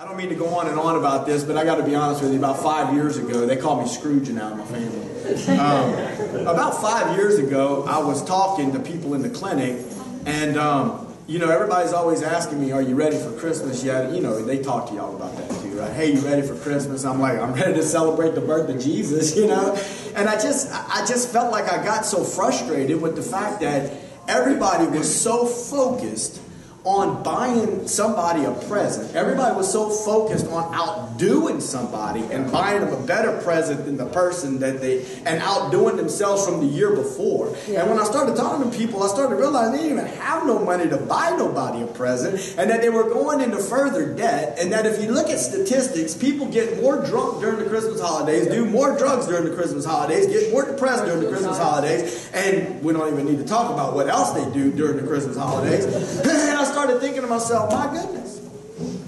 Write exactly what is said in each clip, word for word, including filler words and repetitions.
I don't mean to go on and on about this, but I got to be honest with you. About five years ago, they called me Scrooge and out of my family. Um, about five years ago, I was talking to people in the clinic, and um, you know, everybody's always asking me, "Are you ready for Christmas yet?" You know, they talk to y'all about that too, right? Hey, you ready for Christmas? I'm like, I'm ready to celebrate the birth of Jesus, you know. And I just, I just felt like I got so frustrated with the fact that everybody was so focused on buying somebody a present. Everybody was so focused on outdoing somebody and buying them a better present than the person that they, and outdoing themselves from the year before. Yeah. And when I started talking to people, I started realizing they didn't even have no money to buy nobody a present, and that they were going into further debt, and that if you look at statistics, people get more drunk during the Christmas holidays, do more drugs during the Christmas holidays, get more depressed during the Christmas holidays, and we don't even need to talk about what else they do during the Christmas holidays. And I started thinking to myself, my goodness,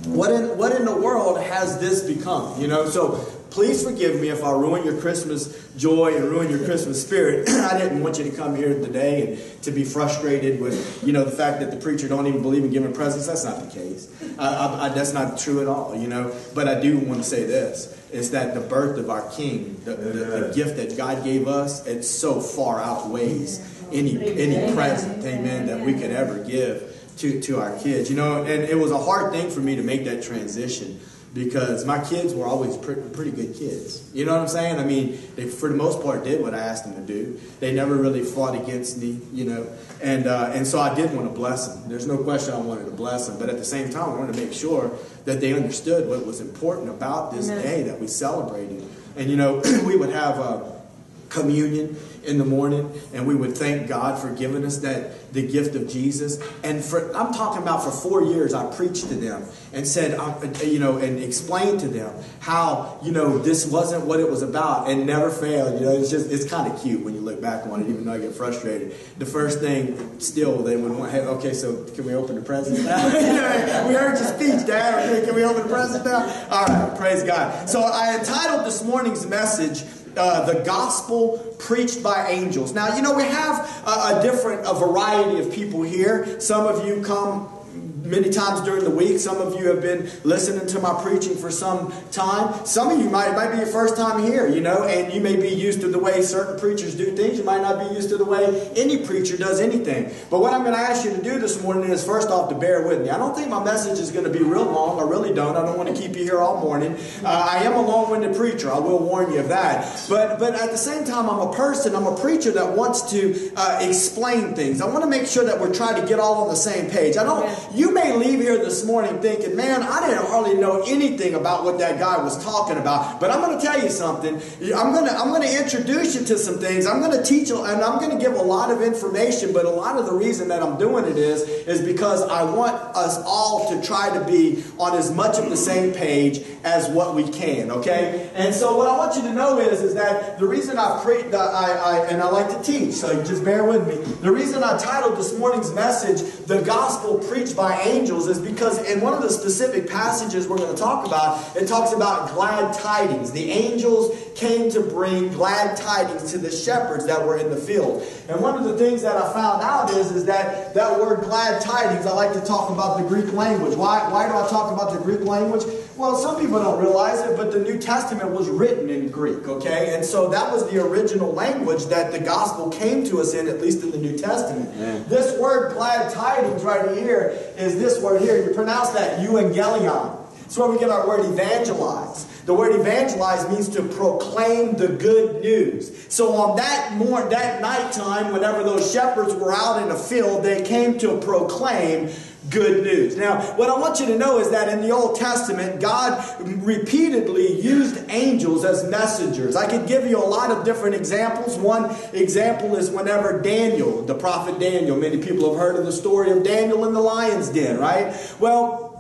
what in what in the world has this become? You know, so please forgive me if I ruin your Christmas joy and ruin your Christmas spirit. I didn't want you to come here today and to be frustrated with, you know, the fact that the preacher don't even believe in giving presents. That's not the case. I, I, I, that's not true at all, you know. But I do want to say this, is that the birth of our King, the, the, the gift that God gave us, it so far outweighs any, any present, amen, that we could ever give to, to our kids, you know. And it was a hard thing for me to make that transition, because my kids were always pre pretty good kids. You know what I'm saying? I mean, they, for the most part, did what I asked them to do. They never really fought against me, you know. And uh, and so I did want to bless them. There's no question I wanted to bless them. But at the same time, I wanted to make sure that they understood what was important about this Amen. Day that we celebrated. And, you know, we would have uh, communion in the morning, and we would thank God for giving us that the gift of Jesus. And for I'm talking about for four years, I preached to them and said, you know, and explained to them how, you know, this wasn't what it was about, and never failed. You know, it's just, it's kind of cute when you look back on it, even though I get frustrated. The first thing, still, they would want, hey, okay, so can we open the present now? You know, we heard your speech, Dad. Can we open the present now? All right, praise God. So I entitled this morning's message, Uh, the gospel preached by angels. Now, you know, we have a, a different, a variety of people here. Some of you come many times during the week. Some of you have been listening to my preaching for some time. Some of you might, might be your first time here, you know, and you may be used to the way certain preachers do things. You might not be used to the way any preacher does anything. But what I'm going to ask you to do this morning is, first off, to bear with me. I don't think my message is going to be real long. I really don't. I don't want to keep you here all morning. Uh, I am a long-winded preacher. I will warn you of that. But, but at the same time, I'm a person, I'm a preacher that wants to uh, explain things. I want to make sure that we're trying to get all on the same page. I don't, you You may leave here this morning thinking, man, I didn't hardly know anything about what that guy was talking about. But I'm going to tell you something. I'm going to, I'm going to introduce you to some things. I'm going to teach you, and I'm going to give a lot of information. But a lot of the reason that I'm doing it is, is because I want us all to try to be on as much of the same page as what we can. Okay? And so what I want you to know is, is that the reason I pre, the, I, I, and I like to teach, so just bear with me. The reason I titled this morning's message, "The Gospel Preached by Angels," is because in one of the specific passages we're going to talk about, it talks about glad tidings. The angels came to bring glad tidings to the shepherds that were in the field. And one of the things that I found out is, is that that word glad tidings, I like to talk about the Greek language. Why, why do I talk about the Greek language? Well, some people don't realize it, but the New Testament was written in Greek, okay? And so that was the original language that the gospel came to us in, at least in the New Testament. Yeah. This word glad tidings right here is this word here. You pronounce that euangelion. It's where we get our word evangelize. The word evangelize means to proclaim the good news. So on that morning, that nighttime, whenever those shepherds were out in the field, they came to proclaim good news. Now, what I want you to know is that in the Old Testament, God repeatedly used angels as messengers. I could give you a lot of different examples. One example is whenever Daniel, the prophet Daniel, many people have heard of the story of Daniel in the lion's den, right? Well,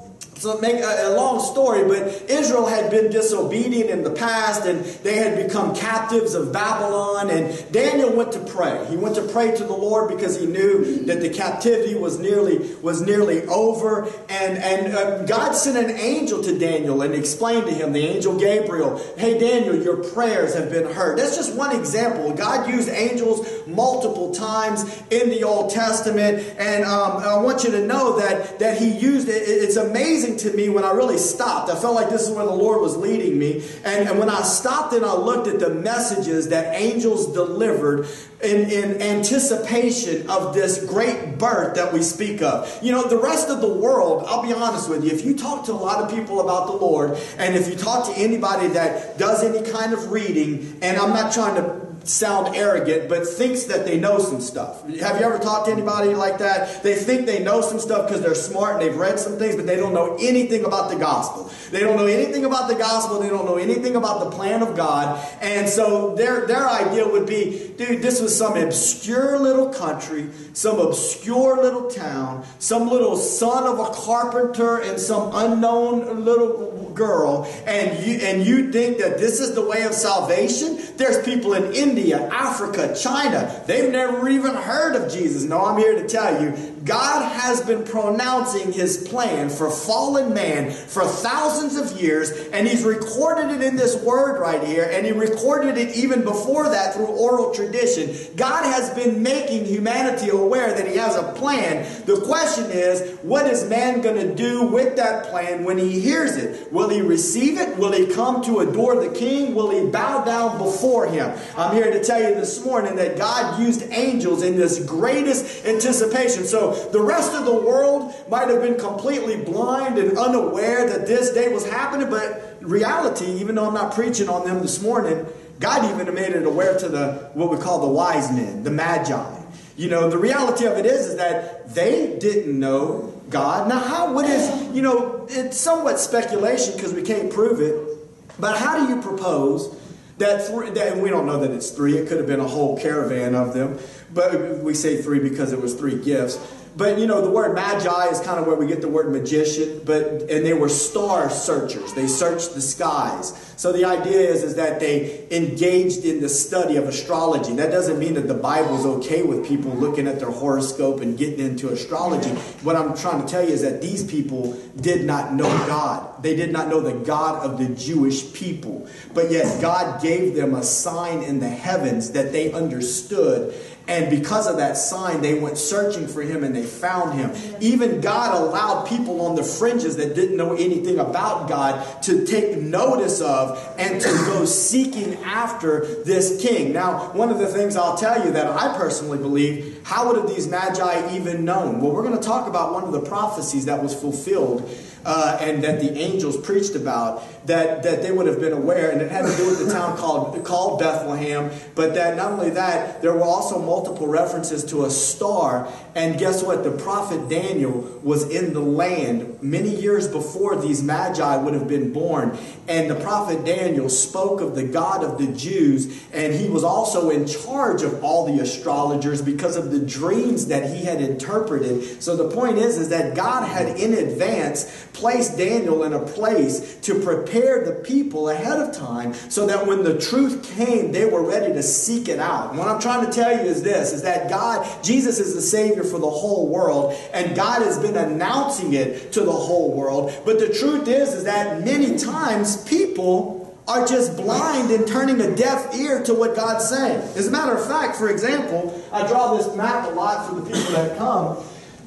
so make a, a long story, but Israel had been disobedient in the past, and they had become captives of Babylon, and Daniel went to pray. He went to pray to the Lord because he knew that the captivity was nearly was nearly over, and, and uh, God sent an angel to Daniel and explained to him, the angel Gabriel, hey Daniel, your prayers have been heard. That's just one example. God used angels multiple times in the Old Testament, and um, I want you to know that, that he used it. It's amazing amazing to me when I really stopped. I felt like this is where the Lord was leading me. And, and when I stopped and I looked at the messages that angels delivered in, in anticipation of this great birth that we speak of. You know, the rest of the world, I'll be honest with you, if you talk to a lot of people about the Lord, and if you talk to anybody that does any kind of reading, and I'm not trying to sound arrogant, but thinks that they know some stuff. Have you ever talked to anybody like that? They think they know some stuff because they're smart and they've read some things, but they don't know anything about the gospel. They don't know anything about the gospel. They don't know anything about the plan of God. And so their, their idea would be, dude, this was some obscure little country, some obscure little town, some little son of a carpenter and some unknown little girl, and you, and you think that this is the way of salvation? There's people in India, India, Africa, China. They've never even heard of Jesus. No, I'm here to tell you, God has been pronouncing his plan for fallen man for thousands of years, and he's recorded it in this word right here, and he recorded it even before that through oral tradition. God has been making humanity aware that he has a plan. The question is, what is man going to do with that plan when he hears it? Will he receive it? Will he come to adore the king? Will he bow down before him? I'm here to tell you this morning that God used angels in this greatest anticipation. So the rest of the world might have been completely blind and unaware that this day was happening, but reality, even though I'm not preaching on them this morning, God even made it aware to the what we call the wise men, the Magi. You know, the reality of it is, is that they didn't know God. Now, how what is, you know, it's somewhat speculation because we can't prove it, but how do you propose that, three, that and we don't know that it's three, it could have been a whole caravan of them, but we say three because it was three gifts. But, you know, the word magi is kind of where we get the word magician. But and they were star searchers. They searched the skies. So the idea is, is that they engaged in the study of astrology. That doesn't mean that the Bible's okay with people looking at their horoscope and getting into astrology. What I'm trying to tell you is that these people did not know God. They did not know the God of the Jewish people. But yet God gave them a sign in the heavens that they understood. And because of that sign, they went searching for him and they found him. Even God allowed people on the fringes that didn't know anything about God to take notice of and to go seeking after this king. Now, one of the things I'll tell you that I personally believe, how would have these Magi even known? Well, we're going to talk about one of the prophecies that was fulfilled uh, and that the angels preached about, that, that they would have been aware. And it had to do with the town called, called Bethlehem. But that not only that, there were also more multiple references to a star, and guess what? The prophet Daniel was in the land many years before these Magi would have been born, and the prophet Daniel spoke of the God of the Jews, and he was also in charge of all the astrologers because of the dreams that he had interpreted. So the point is, is that God had in advance placed Daniel in a place to prepare the people ahead of time so that when the truth came, they were ready to seek it out. And what I'm trying to tell you is this, is that God, Jesus is the Savior for the whole world, and God has been announcing it to the whole world. But the truth is, is that many times people are just blind and turning a deaf ear to what God's saying. As a matter of fact, for example, I draw this map a lot for the people that come.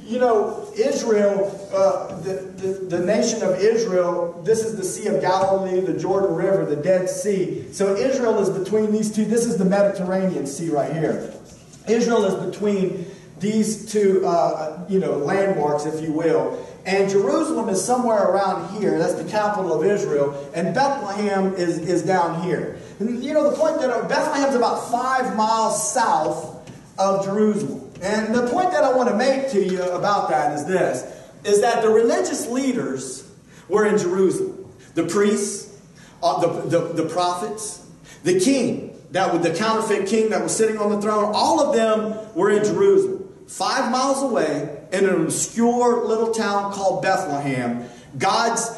You know, Israel, uh, the, the, the nation of Israel, this is the Sea of Galilee, the Jordan River, the Dead Sea. So Israel is between these two. This is the Mediterranean Sea right here. Israel is between these two, uh, you know, landmarks, if you will. And Jerusalem is somewhere around here. That's the capital of Israel. And Bethlehem is, is down here. And, you know, the point that Bethlehem's about five miles south of Jerusalem. And the point that I want to make to you about that is this, is that the religious leaders were in Jerusalem. The priests, uh, the, the, the prophets, the king. That was the counterfeit king that was sitting on the throne. All of them were in Jerusalem, five miles away in an obscure little town called Bethlehem. God's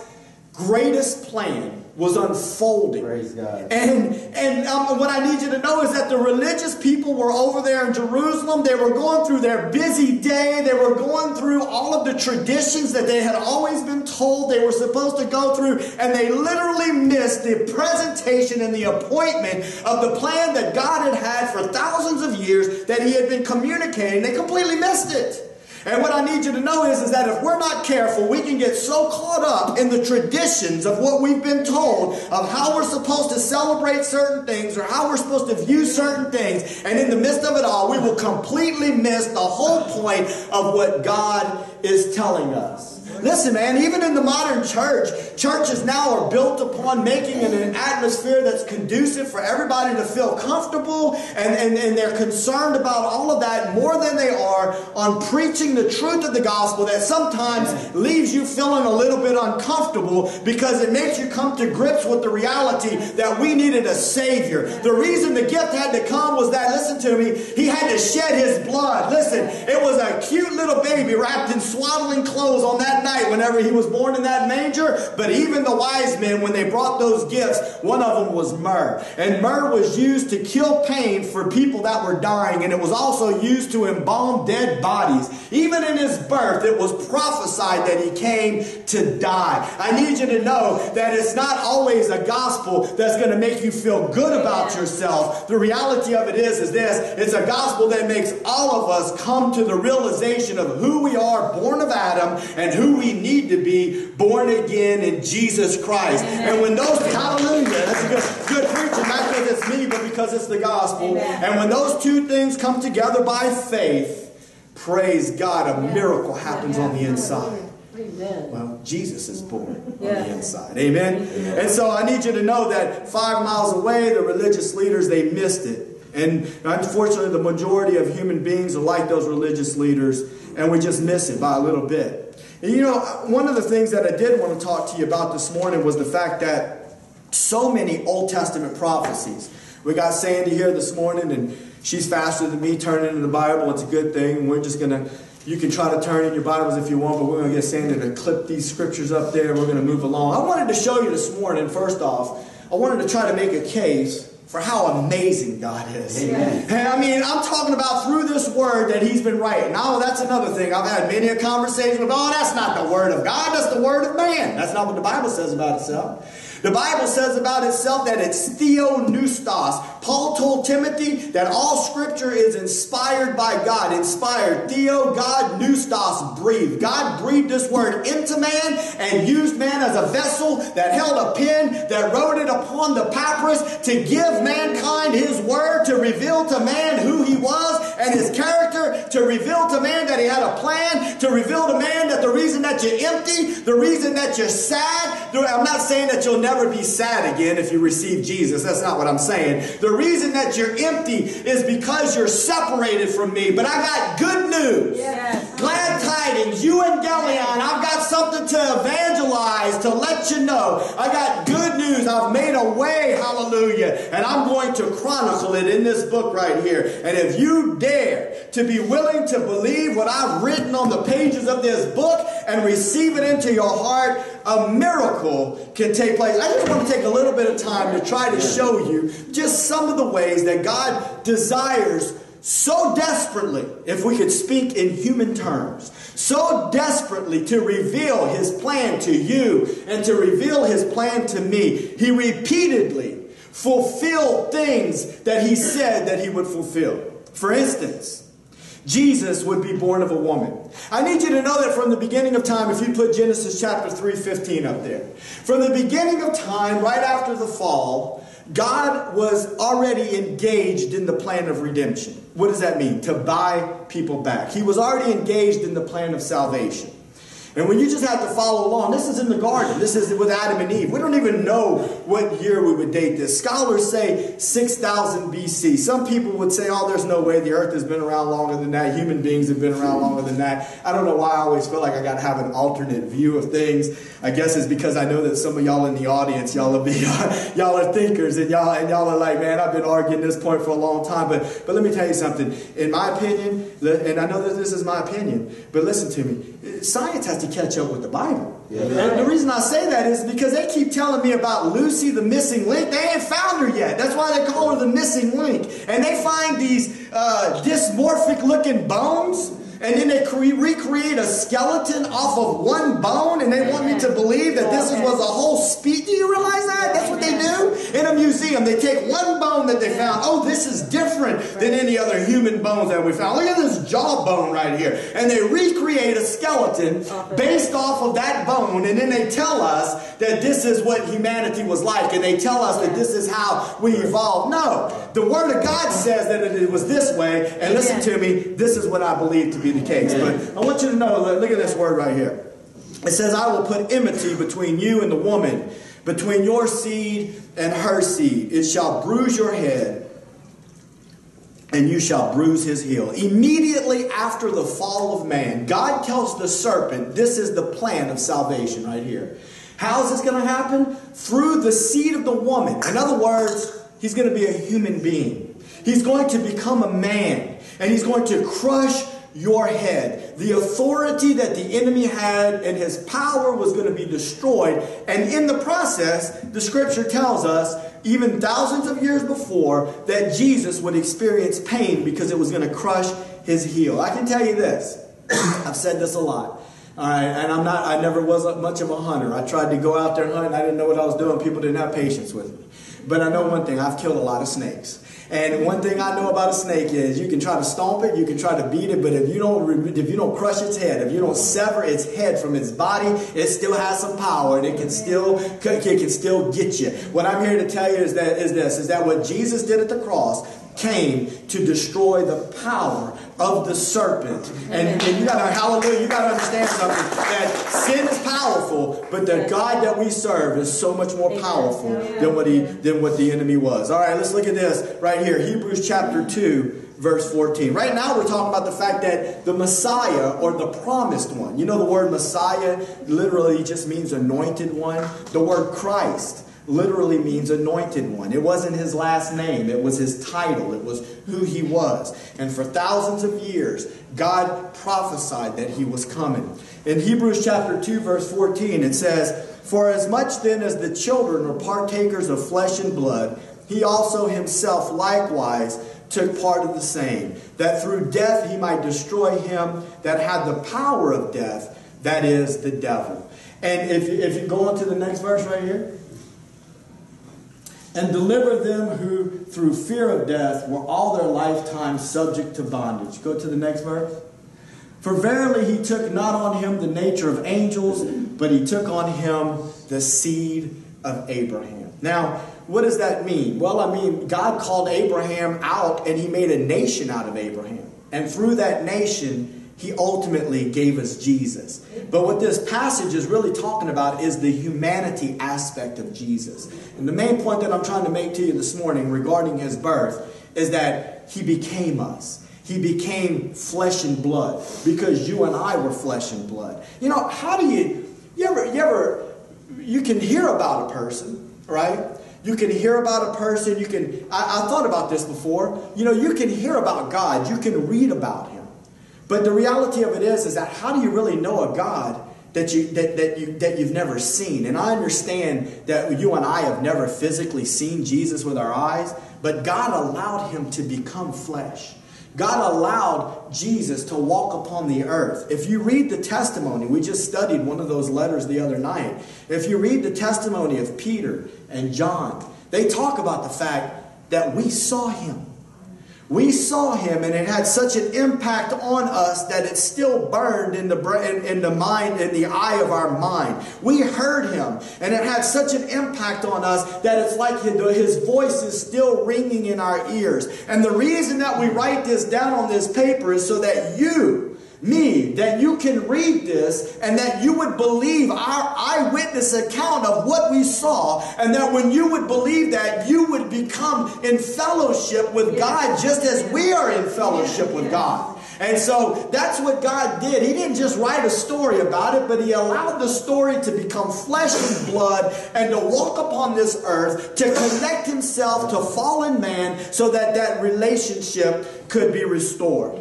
greatest plan was unfolding. Praise God. And, and um, what I need you to know is that the religious people were over there in Jerusalem. They were going through their busy day. They were going through all of the traditions that they had always been told they were supposed to go through. And they literally missed the presentation and the appointment of the plan that God had had for thousands of years that he had been communicating. They completely missed it. And what I need you to know is, is that if we're not careful, we can get so caught up in the traditions of what we've been told of how we're supposed to celebrate certain things or how we're supposed to view certain things. And in the midst of it all, we will completely miss the whole point of what God is telling us. Listen, man, even in the modern church, churches now are built upon making an atmosphere that's conducive for everybody to feel comfortable, and, and, and they're concerned about all of that more than they are on preaching the truth of the gospel that sometimes leaves you feeling a little bit uncomfortable because it makes you come to grips with the reality that we needed a Savior. The reason the gift had to come was that, listen to me, he had to shed his blood. Listen, it was a cute little baby wrapped in swaddling clothes on that night whenever he was born in that manger. But even the wise men, when they brought those gifts, one of them was myrrh. And myrrh was used to kill pain for people that were dying, and it was also used to embalm dead bodies. Even in his birth, it was prophesied that he came to die. I need you to know that it's not always a gospel that's going to make you feel good about yourself. The reality of it is, is this. It's a gospel that makes all of us come to the realization of who we are, born of Adam, and who we need to be born again in Jesus Christ. Amen. And when those, hallelujah, that's a good, good preaching, not because it's me, but because it's the gospel. Amen. And when those two things come together by faith, praise God, a yeah. miracle happens yeah. on the inside. Amen. Well, Jesus is born yeah. on the inside. Amen? Amen. And so I need you to know that five miles away, the religious leaders, they missed it. And unfortunately, the majority of human beings are like those religious leaders, and we just miss it by a little bit. And you know, one of the things that I did want to talk to you about this morning was the fact that so many Old Testament prophecies. We got Sandy here this morning, and she's faster than me turning in the Bible. It's a good thing. We're just going to, you can try to turn in your Bibles if you want, but we're going to get Sandy to clip these scriptures up there. We're going to move along. I wanted to show you this morning, first off, I wanted to try to make a case for how amazing God is. Amen. And I mean, I'm talking about through this word that he's been writing. Now, that's another thing. I've had many a conversation with, oh, that's not the word of God, that's the word of man. That's not what the Bible says about itself. The Bible says about itself that it's theonoustos. Paul told Timothy that all scripture is inspired by God. Inspired, theo, God, noustos, breathed. God breathed this word into man and used man as a vessel that held a pen, that wrote it upon the papyrus to give mankind his word, to reveal to man who he was and his character, to reveal to man that he had a plan, to reveal to man that the reason that you're empty, the reason that you're sad, I'm not saying that you'll never be sad again if you receive Jesus. That's not what I'm saying. The reason that you're empty is because you're separated from me. But I got good news. Yes. Glad tidings, euangelion. I've got something to evangelize, to let you know. I got good news. I've made a way, hallelujah. And I'm going to chronicle it in this book right here. And if you dare to be willing to believe what I've written on the pages of this book and receive it into your heart, a miracle can take place. I just want to take a little bit of time to try to show you just some of the ways that God desires so desperately, if we could speak in human terms, so desperately to reveal his plan to you and to reveal his plan to me. He repeatedly fulfilled things that he said that he would fulfill. For instance, Jesus would be born of a woman. I need you to know that from the beginning of time, if you put Genesis chapter three fifteen up there, from the beginning of time, right after the fall, God was already engaged in the plan of redemption. What does that mean? To buy people back. He was already engaged in the plan of salvation. And when you just have to follow along, this is in the garden. This is with Adam and Eve. We don't even know what year we would date this. Scholars say six thousand B C. Some people would say, oh, there's no way. The earth has been around longer than that. Human beings have been around longer than that. I don't know why I always feel like I got to have an alternate view of things. I guess it's because I know that some of y'all in the audience, y'all are, y'all are thinkers, and y'all and y'all are like, man, I've been arguing this point for a long time. But, but let me tell you something. In my opinion, and I know that this is my opinion, but listen to me. Science has to catch up with the Bible. Yeah. And the reason I say that is because they keep telling me about Lucy, the missing link. They ain't found her yet. That's why they call her the missing link. And they find these uh, dysmorphic looking bones, and then they cre- recreate a skeleton off of one bone, and they want me to believe that this was a whole species. Do you realize that? That's what they do. In a museum, they take one bone that they found. Oh, this is different than any other human bones that we found. Look at this jawbone right here. And they recreate a skeleton based off of that bone. And then they tell us that this is what humanity was like. And they tell us that this is how we evolved. No. The Word of God says that it was this way. And listen to me, this is what I believe to be the case. But I want you to know, look at this word right here. It says, I will put enmity between you and the woman, between your seed and her seed. It shall bruise your head, and you shall bruise his heel. Immediately after the fall of man, God tells the serpent, this is the plan of salvation right here. How is this going to happen? Through the seed of the woman. In other words, he's going to be a human being. He's going to become a man, and he's going to crush your head. The authority that the enemy had and his power was going to be destroyed. And in the process, the scripture tells us, even thousands of years before, that Jesus would experience pain because it was going to crush his heel. I can tell you this. I've said this a lot. All right, and I'm not, I never was much of a hunter. I tried to go out there and hunt, and I didn't know what I was doing. People didn't have patience with me. But I know one thing, I've killed a lot of snakes. And one thing I know about a snake is you can try to stomp it, you can try to beat it, but if you don't if you don't crush its head, if you don't sever its head from its body, it still has some power, and it can still it can still get you. What I'm here to tell you is that is this is that what Jesus did at the cross came to destroy the power of the serpent. And, and you gotta, hallelujah, you gotta understand something, that sin is powerful, but the God that we serve is so much more powerful than what he than what the enemy was. All right, let's look at this right here. Hebrews chapter two, verse fourteen. Right now we're talking about the fact that the Messiah, or the promised one, you know, the word Messiah literally just means anointed one. The word Christ literally means anointed one. It wasn't his last name. It was his title. It was who he was. And for thousands of years, God prophesied that he was coming. In Hebrews chapter two, verse fourteen, it says, for as much then as the children are partakers of flesh and blood, he also himself likewise took part of the same, that through death he might destroy him that had the power of death, that is, the devil. And if, if you go on to the next verse right here, and deliver them who, through fear of death, were all their lifetime subject to bondage. Go to the next verse. For verily he took not on him the nature of angels, but he took on him the seed of Abraham. Now, what does that mean? Well, I mean, God called Abraham out, and he made a nation out of Abraham. And through that nation, he ultimately gave us Jesus. But what this passage is really talking about is the humanity aspect of Jesus. And the main point that I'm trying to make to you this morning regarding his birth is that he became us. He became flesh and blood because you and I were flesh and blood. You know, how do you, you ever, you ever, you can hear about a person, right? You can hear about a person. You can, I, I thought about this before. You know, you can hear about God. You can read about him. But the reality of it is, is that how do you really know a God that, you, that, that, you, that you've never seen? And I understand that you and I have never physically seen Jesus with our eyes, but God allowed him to become flesh. God allowed Jesus to walk upon the earth. If you read the testimony, we just studied one of those letters the other night. If you read the testimony of Peter and John, they talk about the fact that we saw him. We saw him, and it had such an impact on us that it still burned in the in, in the mind, in the eye of our mind. We heard him, and it had such an impact on us that it's like his voice is still ringing in our ears. And the reason that we write this down on this paper is so that you, me, that you can read this and that you would believe our eyewitness account of what we saw, and that when you would believe that, you would become in fellowship with God just as we are in fellowship with God. And so that's what God did. He didn't just write a story about it, but he allowed the story to become flesh and blood and to walk upon this earth, to connect himself to fallen man so that that relationship could be restored.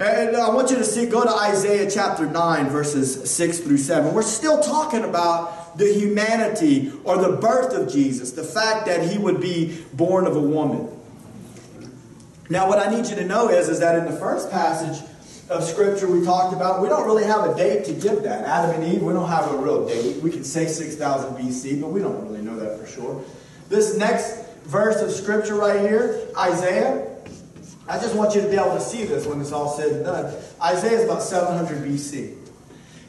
And I want you to see, go to Isaiah chapter nine, verses six through seven. We're still talking about the humanity or the birth of Jesus, the fact that he would be born of a woman. Now, what I need you to know is, is that in the first passage of Scripture we talked about, we don't really have a date to give that. Adam and Eve, we don't have a real date. We can say six thousand B C, but we don't really know that for sure. This next verse of scripture right here, Isaiah, I just want you to be able to see this when it's all said and done. Isaiah is about seven hundred B C.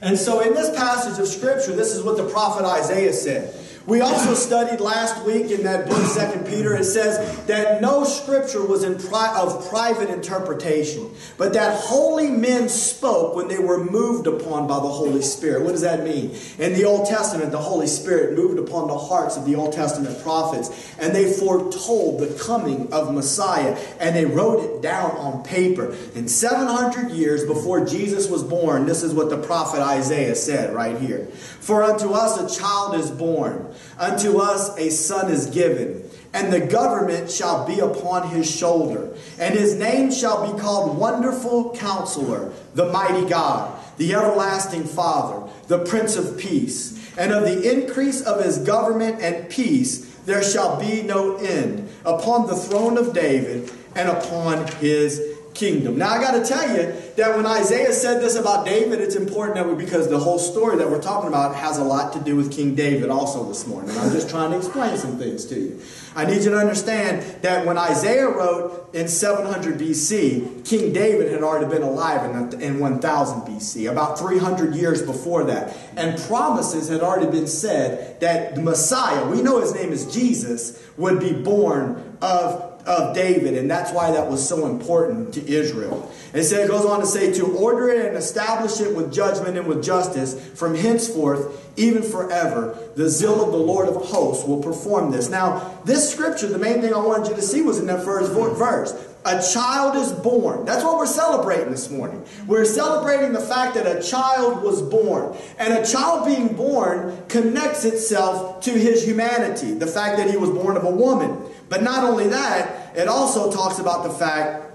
And so in this passage of scripture, this is what the prophet Isaiah said. We also studied last week in that book, Second Peter, it says that no scripture was in pri of private interpretation, but that holy men spoke when they were moved upon by the Holy Spirit. What does that mean? In the Old Testament, the Holy Spirit moved upon the hearts of the Old Testament prophets, and they foretold the coming of Messiah, and they wrote it down on paper. And seven hundred years before Jesus was born, this is what the prophet Isaiah said right here. For unto us a child is born. Unto us a son is given, and the government shall be upon his shoulder. And his name shall be called Wonderful Counselor, the Mighty God, the Everlasting Father, the Prince of Peace. And of the increase of his government and peace there shall be no end, upon the throne of David and upon his kingdom. Now I got to tell you that when Isaiah said this about David, it's important that we, because the whole story that we're talking about has a lot to do with King David also this morning. And I'm just trying to explain some things to you. I need you to understand that when Isaiah wrote in seven hundred B C, King David had already been alive in, in one thousand B C, about three hundred years before that. And promises had already been said that the Messiah, we know his name is Jesus, would be born of of David, and that's why that was so important to Israel. And so it goes on to say, to order it and establish it with judgment and with justice from henceforth, even forever, the zeal of the Lord of hosts will perform this. Now, this scripture, the main thing I wanted you to see was in that first verse. A child is born. That's what we're celebrating this morning. We're celebrating the fact that a child was born. And a child being born connects itself to his humanity, the fact that he was born of a woman. But not only that, it also talks about the fact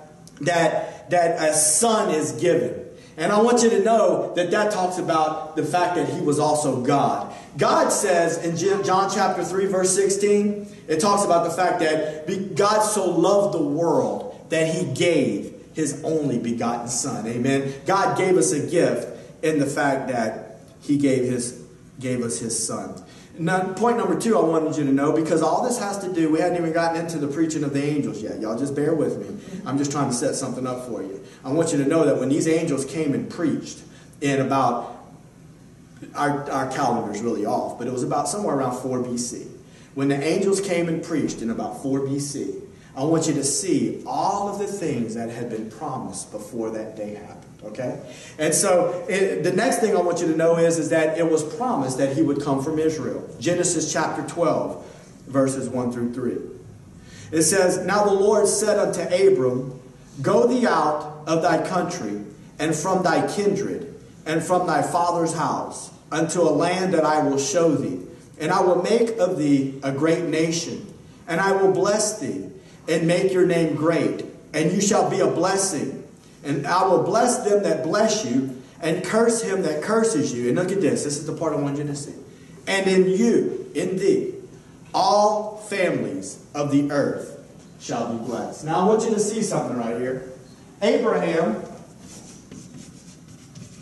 that, that a son is given. And I want you to know that that talks about the fact that he was also God. God says in John chapter three, verse sixteen, it talks about the fact that God so loved the world that he gave his only begotten son. Amen. God gave us a gift in the fact that he gave, his, gave us his son. Now, point number two I wanted you to know, because all this has to do, we hadn't even gotten into the preaching of the angels yet. Y'all just bear with me. I'm just trying to set something up for you. I want you to know that when these angels came and preached in about, our, our calendar's really off, but it was about somewhere around four B C. When the angels came and preached in about four B C, I want you to see all of the things that had been promised before that day happened. Okay? And so it, the next thing I want you to know is, is that it was promised that he would come from Israel. Genesis chapter twelve, verses one through three. It says, Now the Lord said unto Abram, Go thee out of thy country, and from thy kindred, and from thy father's house, unto a land that I will show thee. And I will make of thee a great nation, and I will bless thee, and make your name great, and you shall be a blessing. And I will bless them that bless you, and curse him that curses you. And look at this. This is the part I want you to see. And in you, in thee, all families of the earth shall be blessed. Now I want you to see something right here. Abraham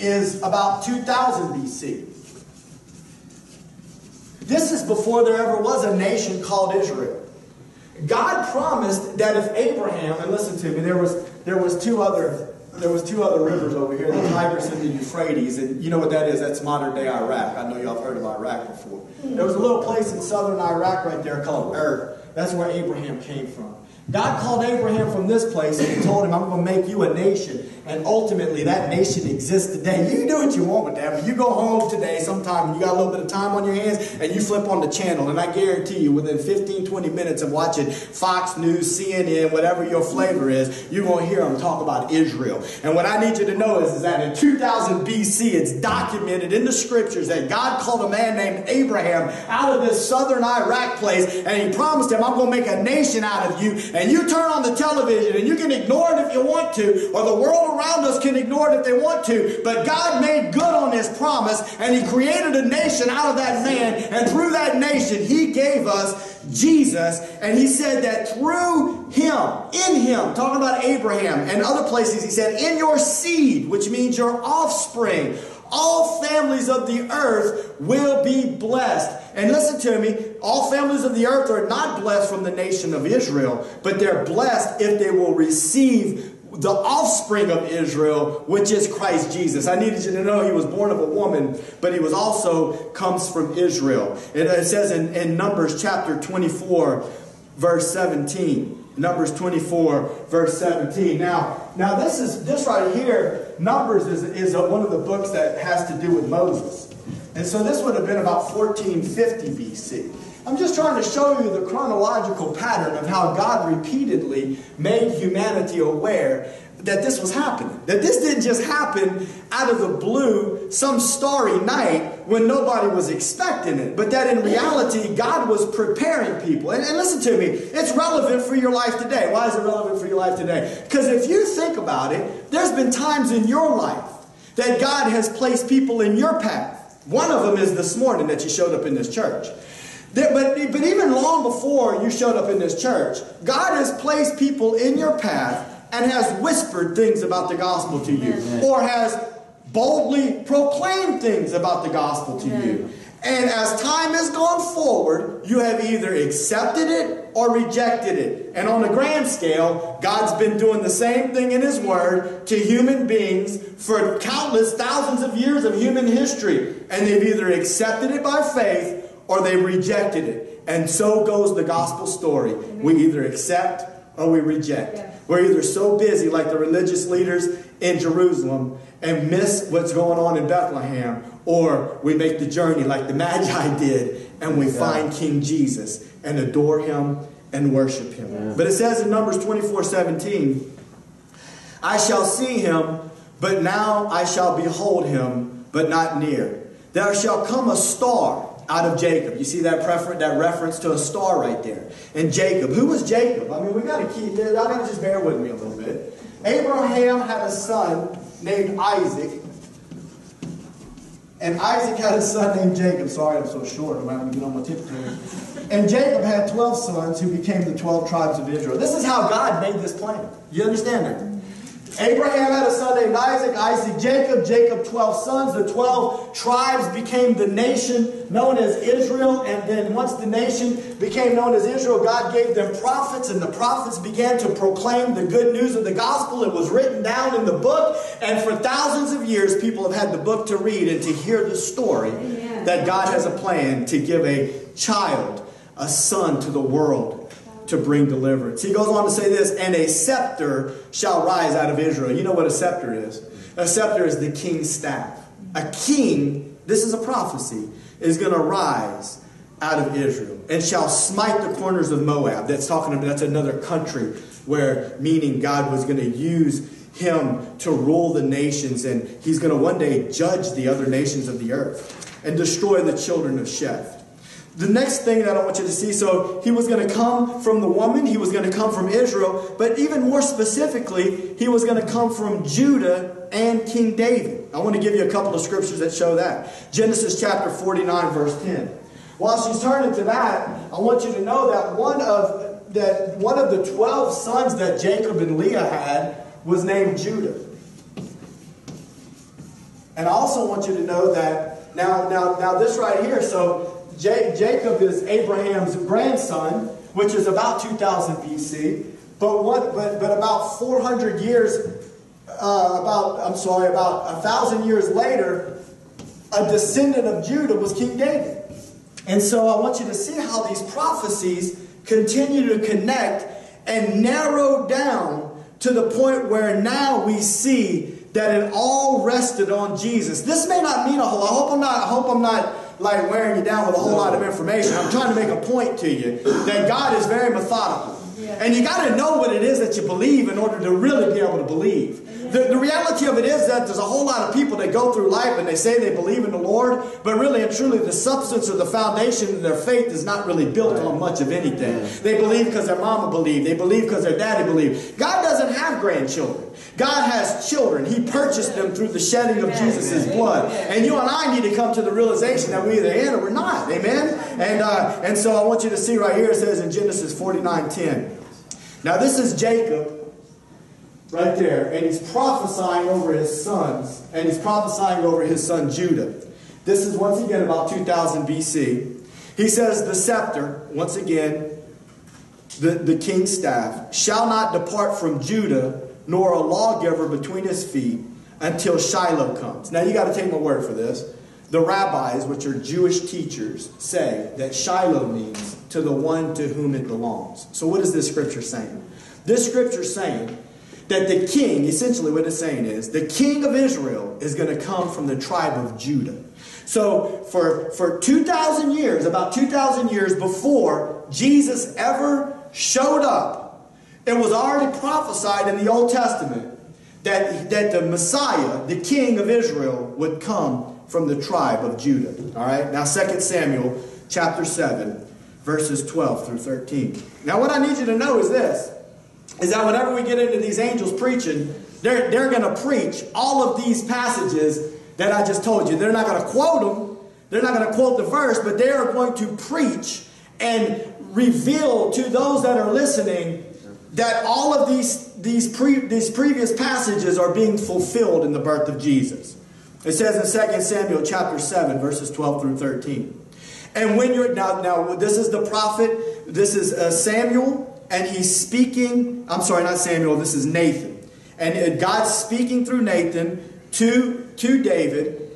is about two thousand B C. This is before there ever was a nation called Israel. God promised that if Abraham, and listen to me, there was there was two other there was two other rivers over here, the Tigris and the Euphrates, and you know what that is? That's modern day Iraq. I know y'all have heard of Iraq before. There was a little place in southern Iraq right there called Ur. That's where Abraham came from. God called Abraham from this place and he told him, I'm going to make you a nation. And ultimately, that nation exists today. You can do what you want with that. But you go home today sometime and you got a little bit of time on your hands and you flip on the channel. And I guarantee you, within fifteen, twenty minutes of watching Fox News, C N N, whatever your flavor is, you're going to hear them talk about Israel. And what I need you to know is, is that in two thousand B C, it's documented in the scriptures that God called a man named Abraham out of this southern Iraq place. And he promised him, I'm going to make a nation out of you. And you turn on the television and you can ignore it if you want to, or the world around us can ignore it if they want to. But God made good on his promise, and he created a nation out of that man. And through that nation, he gave us Jesus. And he said that through him, in him, talking about Abraham and other places, he said, in your seed, which means your offspring, all families of the earth will be blessed. And listen to me, all families of the earth are not blessed from the nation of Israel, but they're blessed if they will receive the offspring of Israel, which is Christ Jesus. I needed you to know he was born of a woman, but he was also comes from Israel. It, it says in, in Numbers chapter twenty-four, verse seventeen. Numbers twenty-four, verse seventeen. Now, now this is this right here. Numbers is is a, one of the books that has to do with Moses, and so this would have been about fourteen fifty B C. I'm just trying to show you the chronological pattern of how God repeatedly made humanity aware that this was happening. That this didn't just happen out of the blue, some starry night when nobody was expecting it. But that in reality, God was preparing people. And, and listen to me, it's relevant for your life today. Why is it relevant for your life today? Because if you think about it, there's been times in your life that God has placed people in your path. One of them is this morning that you showed up in this church. There, but, but even long before you showed up in this church, God has placed people in your path and has whispered things about the gospel to you. Amen. Or has boldly proclaimed things about the gospel to Amen. You. And as time has gone forward, you have either accepted it or rejected it. And on a grand scale, God's been doing the same thing in his word to human beings for countless thousands of years of human history. And they've either accepted it by faith or they rejected it. And so goes the gospel story. Amen. We either accept or we reject. Yeah. We're either so busy like the religious leaders in Jerusalem and miss what's going on in Bethlehem, or we make the journey like the Magi did and we yeah. find King Jesus and adore him and worship him. Yeah. But it says in Numbers twenty-four seventeen, I shall see him, but now I shall behold him, but not near. There shall come a star out of Jacob. You see that preference, that reference to a star right there. And Jacob. Who was Jacob? I mean, we got to keep this. I got to just bear with me a little bit. Abraham had a son named Isaac. And Isaac had a son named Jacob. Sorry, I'm so short. I'm having to get on my tiptoes. And Jacob had twelve sons who became the twelve tribes of Israel. This is how God made this plan. You understand that? Abraham had a son named Isaac, Isaac Jacob, Jacob twelve sons. The twelve tribes became the nation known as Israel. And then once the nation became known as Israel, God gave them prophets. And the prophets began to proclaim the good news of the gospel. It was written down in the book. And for thousands of years, people have had the book to read and to hear the story Amen. That God has a plan to give a child, a son to the world, to bring deliverance. He goes on to say this, and a scepter shall rise out of Israel. You know what a scepter is? A scepter is the king's staff. A king, this is a prophecy, is going to rise out of Israel and shall smite the corners of Moab. That's talking about, that's another country where, meaning God was going to use him to rule the nations, and he's going to one day judge the other nations of the earth and destroy the children of Sheph. The next thing that I want you to see, so he was going to come from the woman, he was going to come from Israel, but even more specifically, he was going to come from Judah and King David. I want to give you a couple of scriptures that show that. Genesis chapter forty-nine, verse ten. While she's turning to that, I want you to know that one of, that one of the twelve sons that Jacob and Leah had was named Judah. And I also want you to know that, now, now, now this right here, so Jacob is Abraham's grandson, which is about two thousand B C, but what? But, but about four hundred years, uh, about I'm sorry, about a thousand years later, a descendant of Judah was King David, and so I want you to see how these prophecies continue to connect and narrow down to the point where now we see that it all rested on Jesus. This may not mean a whole lot. I hope I'm not. I hope I'm not. like wearing you down with a whole lot of information. I'm trying to make a point to you that God is very methodical. Yeah. And you got to know what it is that you believe in order to really be able to believe. Yeah. The, the reality of it is that there's a whole lot of people that go through life and they say they believe in the Lord, but really and truly the substance or the foundation of their faith is not really built on much of anything. Yeah. They believe because their mama believed. They believe because their daddy believed. God doesn't have grandchildren. God has children. He purchased them through the shedding of Jesus' blood. And you and I need to come to the realization that we either in or we're not. Amen? And, uh, and so I want you to see right here, it says in Genesis forty-nine ten. Now this is Jacob right there. And he's prophesying over his sons. And he's prophesying over his son Judah. This is once again about two thousand B C. He says, the scepter, once again, the, the king's staff, shall not depart from Judah, nor a lawgiver between his feet, until Shiloh comes. Now, you got to take my word for this. The rabbis, which are Jewish teachers, say that Shiloh means to the one to whom it belongs. So what is this scripture saying? This scripture is saying that the king, essentially what it's saying is, the king of Israel is going to come from the tribe of Judah. So for, for two thousand years, about two thousand years before Jesus ever showed up, it was already prophesied in the Old Testament that, that the Messiah, the king of Israel, would come from the tribe of Judah. All right. Now, Second Samuel chapter seven, verses twelve through thirteen. Now, what I need you to know is this. Is that whenever we get into these angels preaching, they're, they're going to preach all of these passages that I just told you. They're not going to quote them. They're not going to quote the verse, but they are going to preach and reveal to those that are listening that all of these, these, pre, these previous passages are being fulfilled in the birth of Jesus. It says in Second Samuel chapter seven, verses twelve through thirteen. And when you're, now, now this is the prophet, this is uh, Samuel. And he's speaking, I'm sorry, not Samuel, this is Nathan. And God's speaking through Nathan to, to David.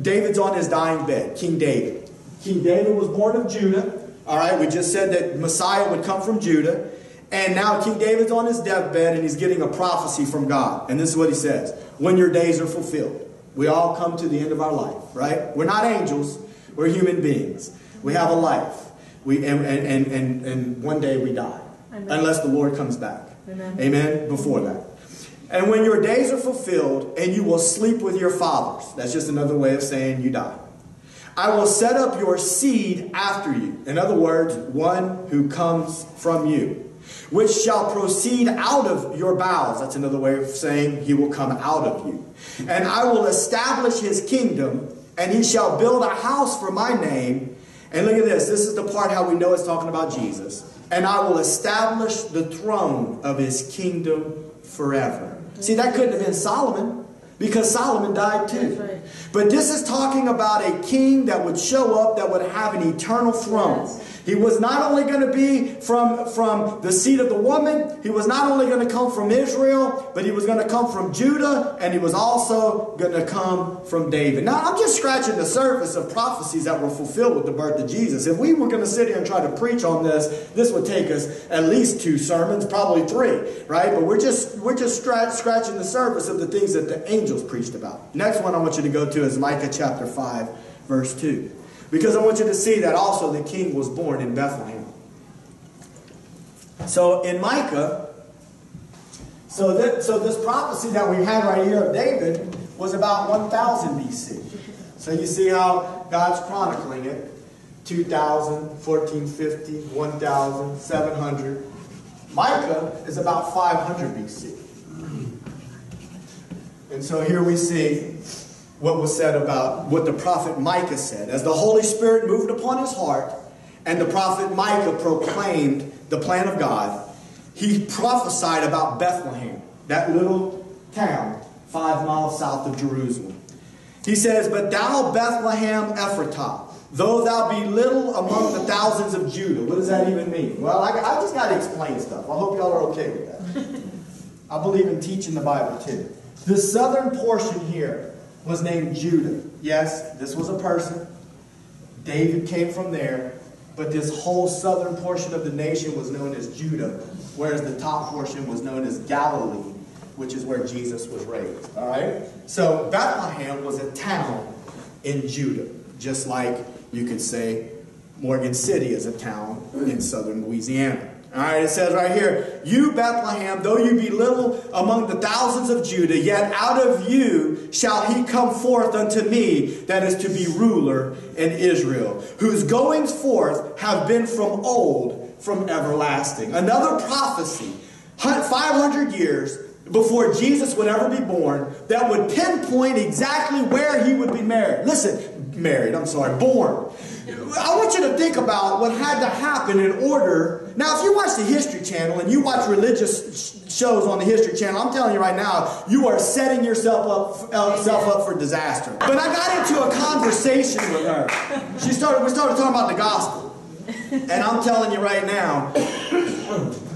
David's on his dying bed, King David. King David was born of Judah. All right, we just said that Messiah would come from Judah. And now King David's on his deathbed and he's getting a prophecy from God. And this is what he says. When your days are fulfilled, we all come to the end of our life, right? We're not angels, we're human beings. We have a life. We, and, and, and, and one day we die. Amen. Unless the Lord comes back. Amen. Amen. Before that. And when your days are fulfilled and you will sleep with your fathers. That's just another way of saying you die. I will set up your seed after you. In other words, one who comes from you, which shall proceed out of your bowels. That's another way of saying he will come out of you. And I will establish his kingdom, and he shall build a house for my name. And look at this. This is the part how we know it's talking about Jesus. And I will establish the throne of his kingdom forever. See, that couldn't have been Solomon, because Solomon died too. But this is talking about a king that would show up, that would have an eternal throne. He was not only going to be from, from the seed of the woman, he was not only going to come from Israel, but he was going to come from Judah, and he was also going to come from David. Now, I'm just scratching the surface of prophecies that were fulfilled with the birth of Jesus. If we were going to sit here and try to preach on this, this would take us at least two sermons, probably three, right? But we're just, we're just scratching the surface of the things that the angels preached about. Next one I want you to go to is Micah chapter five, verse two. Because I want you to see that also the king was born in Bethlehem. So in Micah, so, that, so this prophecy that we had right here of David was about one thousand B C. So you see how God's chronicling it. two thousand, fourteen fifty, one thousand, seven hundred. Micah is about five hundred B C. And so here we see what was said about what the prophet Micah said. As the Holy Spirit moved upon his heart and the prophet Micah proclaimed the plan of God, he prophesied about Bethlehem, that little town five miles south of Jerusalem. He says, but thou Bethlehem Ephratah, though thou be little among the thousands of Judah. What does that even mean? Well, I, I just got to explain stuff. I hope y'all are okay with that. I believe in teaching the Bible too. The southern portion here was named Judah. Yes, this was a person. David came from there, but this whole southern portion of the nation was known as Judah, whereas the top portion was known as Galilee, which is where Jesus was raised. All right? So Bethlehem was a town in Judah, just like you could say Morgan City is a town in southern Louisiana. All right, it says right here, you Bethlehem, though you be little among the thousands of Judah, yet out of you shall he come forth unto me, that is to be ruler in Israel, whose goings forth have been from old, from everlasting. Another prophecy, five hundred years before Jesus would ever be born, that would pinpoint exactly where he would be married. Listen, married, I'm sorry, born. I want you to think about what had to happen in order. Now, if you watch the History Channel and you watch religious sh shows on the History Channel, I'm telling you right now, you are setting yourself up, uh, yourself up for disaster. But I got into a conversation with her. She started, we started talking about the gospel. And I'm telling you right now,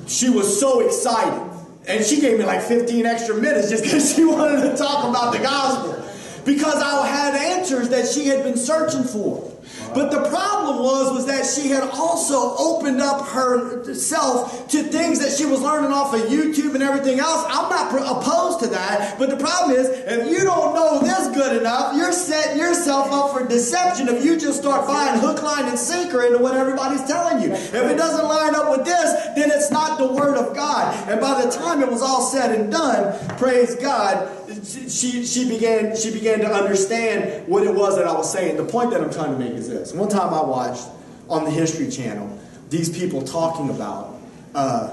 she was so excited. And she gave me like fifteen extra minutes just because she wanted to talk about the gospel. Because I had answers that she had been searching for. But the problem was, was that she had also opened up herself to things that she was learning off of YouTube and everything else. I'm not opposed to that, but the problem is, if you don't know this good enough, you're setting yourself up for deception if you just start buying hook, line, and sinker into what everybody's telling you. If it doesn't line up with this, then it's not the Word of God. And by the time it was all said and done, praise God, she, she, began, she began to understand what it was that I was saying. The point that I'm trying to make is this. One time I watched on the History Channel these people talking about uh,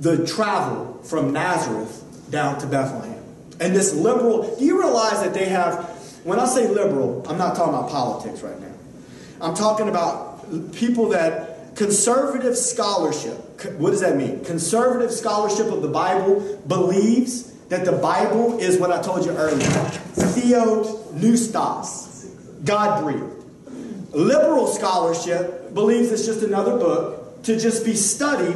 the travel from Nazareth down to Bethlehem. And this liberal, do you realize that they have, when I say liberal, I'm not talking about politics right now. I'm talking about people that, conservative scholarship, what does that mean? Conservative scholarship of the Bible believes that the Bible is what I told you earlier, theopneustos, God-breathed. Liberal scholarship believes it's just another book to just be studied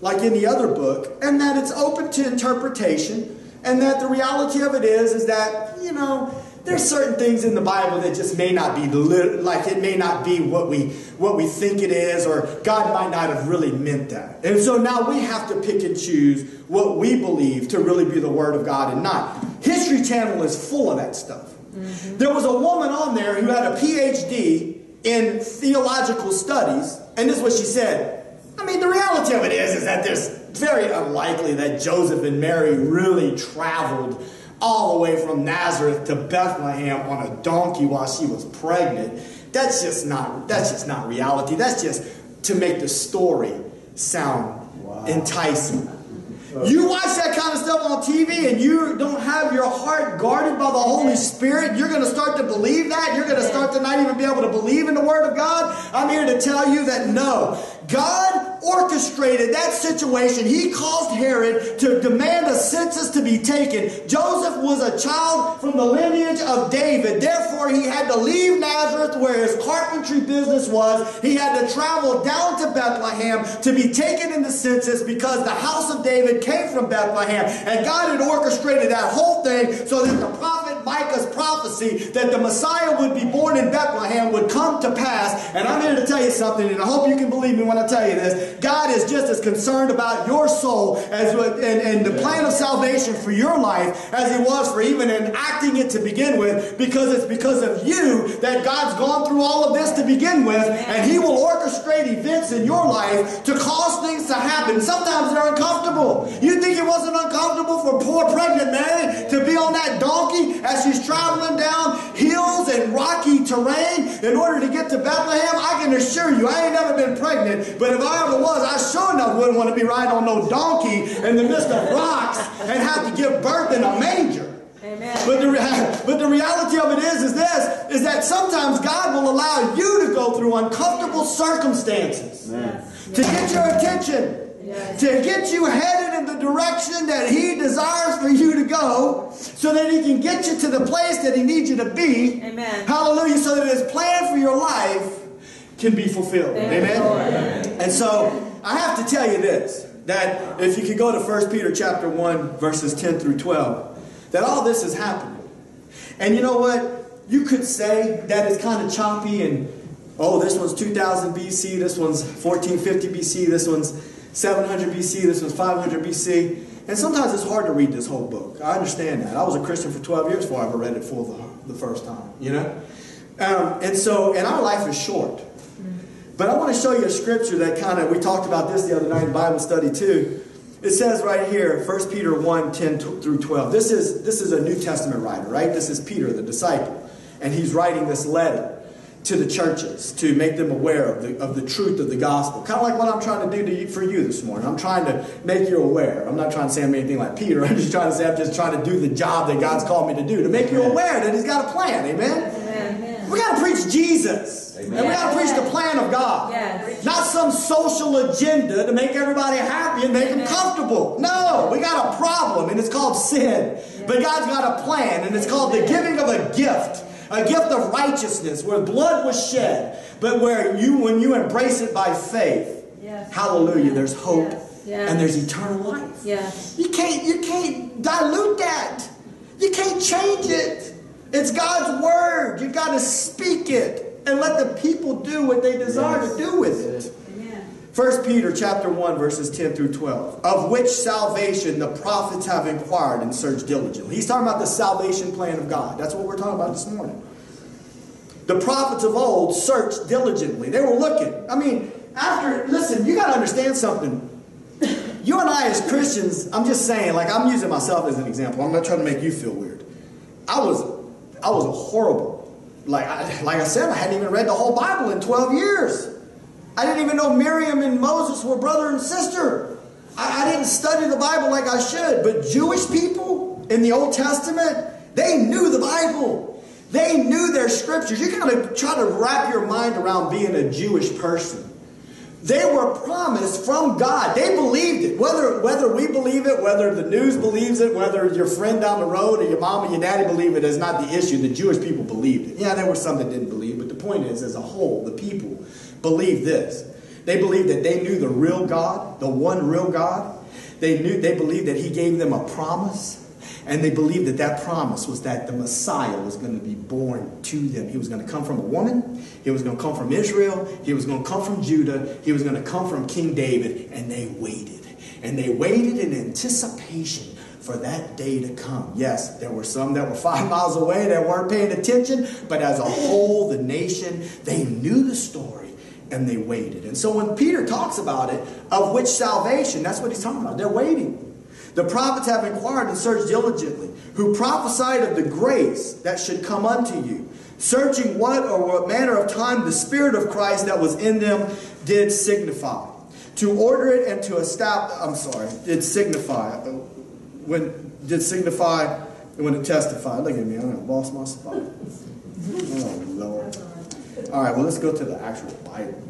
like any other book, and that it's open to interpretation, and that the reality of it is, is that, you know, there's certain things in the Bible that just may not be, like it may not be what we, what we think it is, or God might not have really meant that. And so now we have to pick and choose what we believe to really be the Word of God and not. History Channel is full of that stuff. Mm-hmm. There was a woman on there who had a P H D in theological studies, and this is what she said. I mean, the reality of it is, is that there's very unlikely that Joseph and Mary really traveled all the way from Nazareth to Bethlehem on a donkey while she was pregnant. That's just not, that's just not reality. That's just to make the story sound wow. enticing. You watch that kind of stuff on T V and you don't have your heart guarded by the Holy Spirit, you're going to start to believe that. You're going to start to not even be able to believe in the Word of God. I'm here to tell you that no, God orchestrated that situation. He caused Herod to demand a census to be taken. Joseph was a child from the lineage of David. Therefore, he had to leave Nazareth where his carpentry business was. He had to travel down to Bethlehem to be taken in the census because the house of David came from Bethlehem. And God had orchestrated that whole thing so that the prophet Micah's prophecy that the Messiah would be born in Bethlehem would come to pass. And I'm here to tell you something, and I hope you can believe me when I tell you this. God is just as concerned about your soul as and, and the plan of salvation for your life as he was for even enacting it to begin with, because it's because of you that God's gone through all of this to begin with, and he will orchestrate events in your life to cause things to happen. Sometimes they're uncomfortable. You think it wasn't uncomfortable for poor pregnant Mary to be on that donkey as she's traveling down hills and rocky terrain in order to get to Bethlehem? I can assure you, I ain't never been pregnant. But if I ever was, I sure enough wouldn't want to be riding on no donkey in the midst of rocks and have to give birth in a manger. Amen. But the, but the reality of it is, is this, is that sometimes God will allow you to go through uncomfortable circumstances yes. to get your attention, yes. to get you headed in the direction that he desires for you to go, so that he can get you to the place that he needs you to be. Amen. Hallelujah. So that his plan for your life can be fulfilled. Amen? Amen. And so I have to tell you this, that if you could go to First Peter chapter one verses ten through twelve, that all this is happening. And you know what? You could say that it's kind of choppy and, oh, this one's two thousand B C, this one's fourteen fifty B C, this one's seven hundred B C, this one's five hundred B C. And sometimes it's hard to read this whole book. I understand that. I was a Christian for twelve years before I ever read it full the, the first time, you know? Um, and so, and our life is short. But I want to show you a scripture that kind of, we talked about this the other night in Bible study too. It says right here, First Peter one, ten through twelve. This is, this is a New Testament writer, right? This is Peter, the disciple. And he's writing this letter to the churches to make them aware of the, of the truth of the gospel. Kind of like what I'm trying to do to you, for you this morning. I'm trying to make you aware. I'm not trying to say I'm anything like Peter. I'm just trying to say I'm just trying to do the job that God's called me to do. To make you aware that he's got a plan. Amen? Amen. We got to preach Jesus. Amen. And we got to preach the plan of God. Yes. Not some social agenda to make everybody happy and make Amen. Them comfortable. No, we got a problem, and it's called sin. Yes. But God's got a plan, and it's called the giving of a gift. A gift of righteousness where blood was shed. But where you, when you embrace it by faith, yes. hallelujah, there's hope yes. Yes. and there's eternal life. Yes. You can't, you can't dilute that. You can't change it. It's God's word. You've got to speak it. And let the people do what they desire yes. to do with it. Amen. First Peter chapter one, verses ten through twelve. Of which salvation the prophets have inquired and searched diligently. He's talking about the salvation plan of God. That's what we're talking about this morning. The prophets of old searched diligently. They were looking. I mean, after, listen, you got to understand something. You and I as Christians, I'm just saying, like I'm using myself as an example. I'm not trying to make you feel weird. I was, I was a horrible Like I, like I said, I hadn't even read the whole Bible in twelve years. I didn't even know Miriam and Moses were brother and sister. I, I didn't study the Bible like I should. But Jewish people in the Old Testament, they knew the Bible. They knew their scriptures. You're going to try to wrap your mind around being a Jewish person. They were promised from God. They believed it. Whether, whether we believe it, whether the news believes it, whether your friend down the road or your mom and your daddy believe it is not the issue. The Jewish people believed it. Yeah, there were some that didn't believe, but the point is, as a whole, the people believed this. They believed that they knew the real God, the one real God. They knew, they believed that he gave them a promise. And they believed that that promise was that the Messiah was going to be born to them. He was going to come from a woman. He was going to come from Israel. He was going to come from Judah. He was going to come from King David. And they waited. And they waited in anticipation for that day to come. Yes, there were some that were five miles away that weren't paying attention. But as a whole, the nation, they knew the story. And they waited. And so when Peter talks about it, of which salvation, that's what he's talking about. They're waiting. The prophets have inquired and searched diligently, who prophesied of the grace that should come unto you, searching what or what manner of time the Spirit of Christ that was in them did signify, to order it and to establish. I'm sorry, did signify when did signify when it testified. Look at me, I lost my spot. Oh Lord! All right, well let's go to the actual Bible.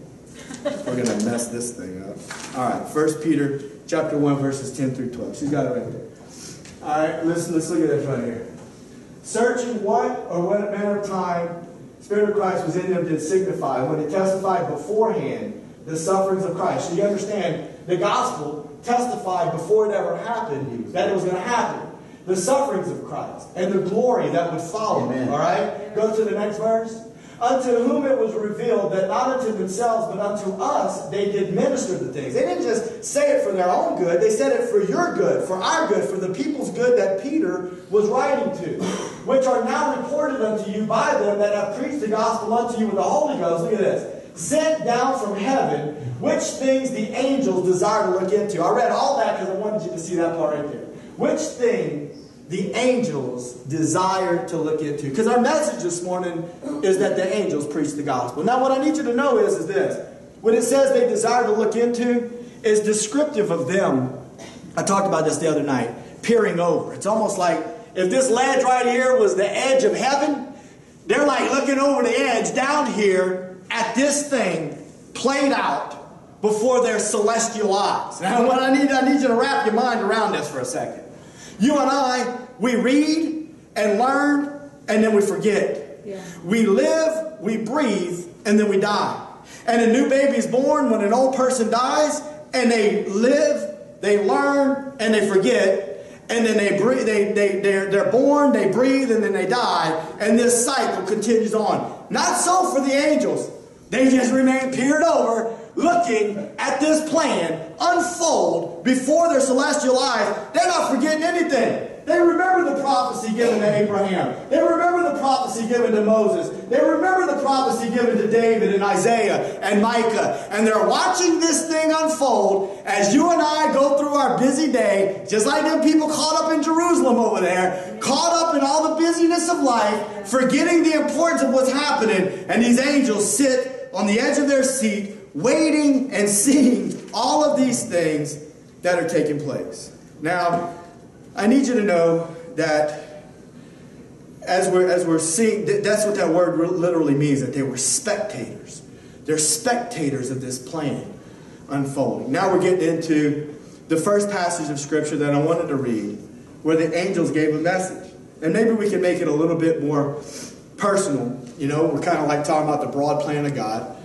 We're gonna mess this thing up. All right, First Peter chapter one, verses ten through twelve. She's got it right there. All right, let's, let's look at that right here. Searching what or what manner of time the Spirit of Christ was in them did signify, when it testified beforehand the sufferings of Christ. So you understand, the gospel testified before it ever happened, that it was going to happen. The sufferings of Christ and the glory that would follow. Amen. All right? Go to the next verse. Unto whom it was revealed that not unto themselves, but unto us, they did minister the things. They didn't just say it for their own good. They said it for your good, for our good, for the people's good that Peter was writing to, which are now reported unto you by them that have preached the gospel unto you with the Holy Ghost. Look at this. Sent down from heaven, which things the angels desire to look into. I read all that because I wanted you to see that part right there. Which thing the angels desire to look into. Because our message this morning is that the angels preach the gospel. Now what I need you to know is, is this. When it says they desire to look into, is descriptive of them. I talked about this the other night. Peering over. It's almost like if this ledge right here was the edge of heaven, they're like looking over the edge down here at this thing played out before their celestial eyes. Now what I need, I need you to wrap your mind around this for a second. You and I, we read and learn, and then we forget. Yeah. We live, we breathe, and then we die. And a new baby is born when an old person dies, and they live, they learn, and they forget, and then they breathe. They they they're, they're born, they breathe, and then they die, and this cycle continues on. Not so for the angels; they just remain peered over, looking at this plan unfold before their celestial eyes. They're not forgetting anything. They remember the prophecy given to Abraham. They remember the prophecy given to Moses. They remember the prophecy given to David and Isaiah and Micah. And they're watching this thing unfold as you and I go through our busy day, just like them people caught up in Jerusalem over there, caught up in all the busyness of life, forgetting the importance of what's happening. And these angels sit on the edge of their seat, waiting and seeing all of these things that are taking place. Now, I need you to know that as we're, as we're seeing, that's what that word literally means, that they were spectators. They're spectators of this plan unfolding. Now we're getting into the first passage of Scripture that I wanted to read, where the angels gave a message. And maybe we can make it a little bit more personal. You know, we're kind of like talking about the broad plan of God.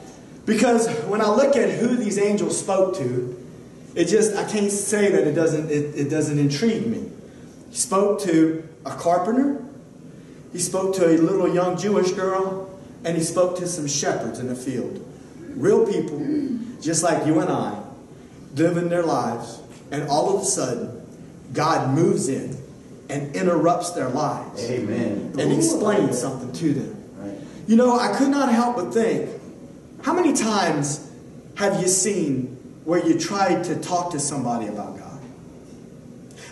Because when I look at who these angels spoke to, it just, I can't say that it doesn't, it, it doesn't intrigue me. He spoke to a carpenter, he spoke to a little young Jewish girl, and he spoke to some shepherds in the field. Real people, just like you and I, living their lives, and all of a sudden, God moves in and interrupts their lives. Amen. And explains something to them. Right. You know, I could not help but think, how many times have you seen where you tried to talk to somebody about God?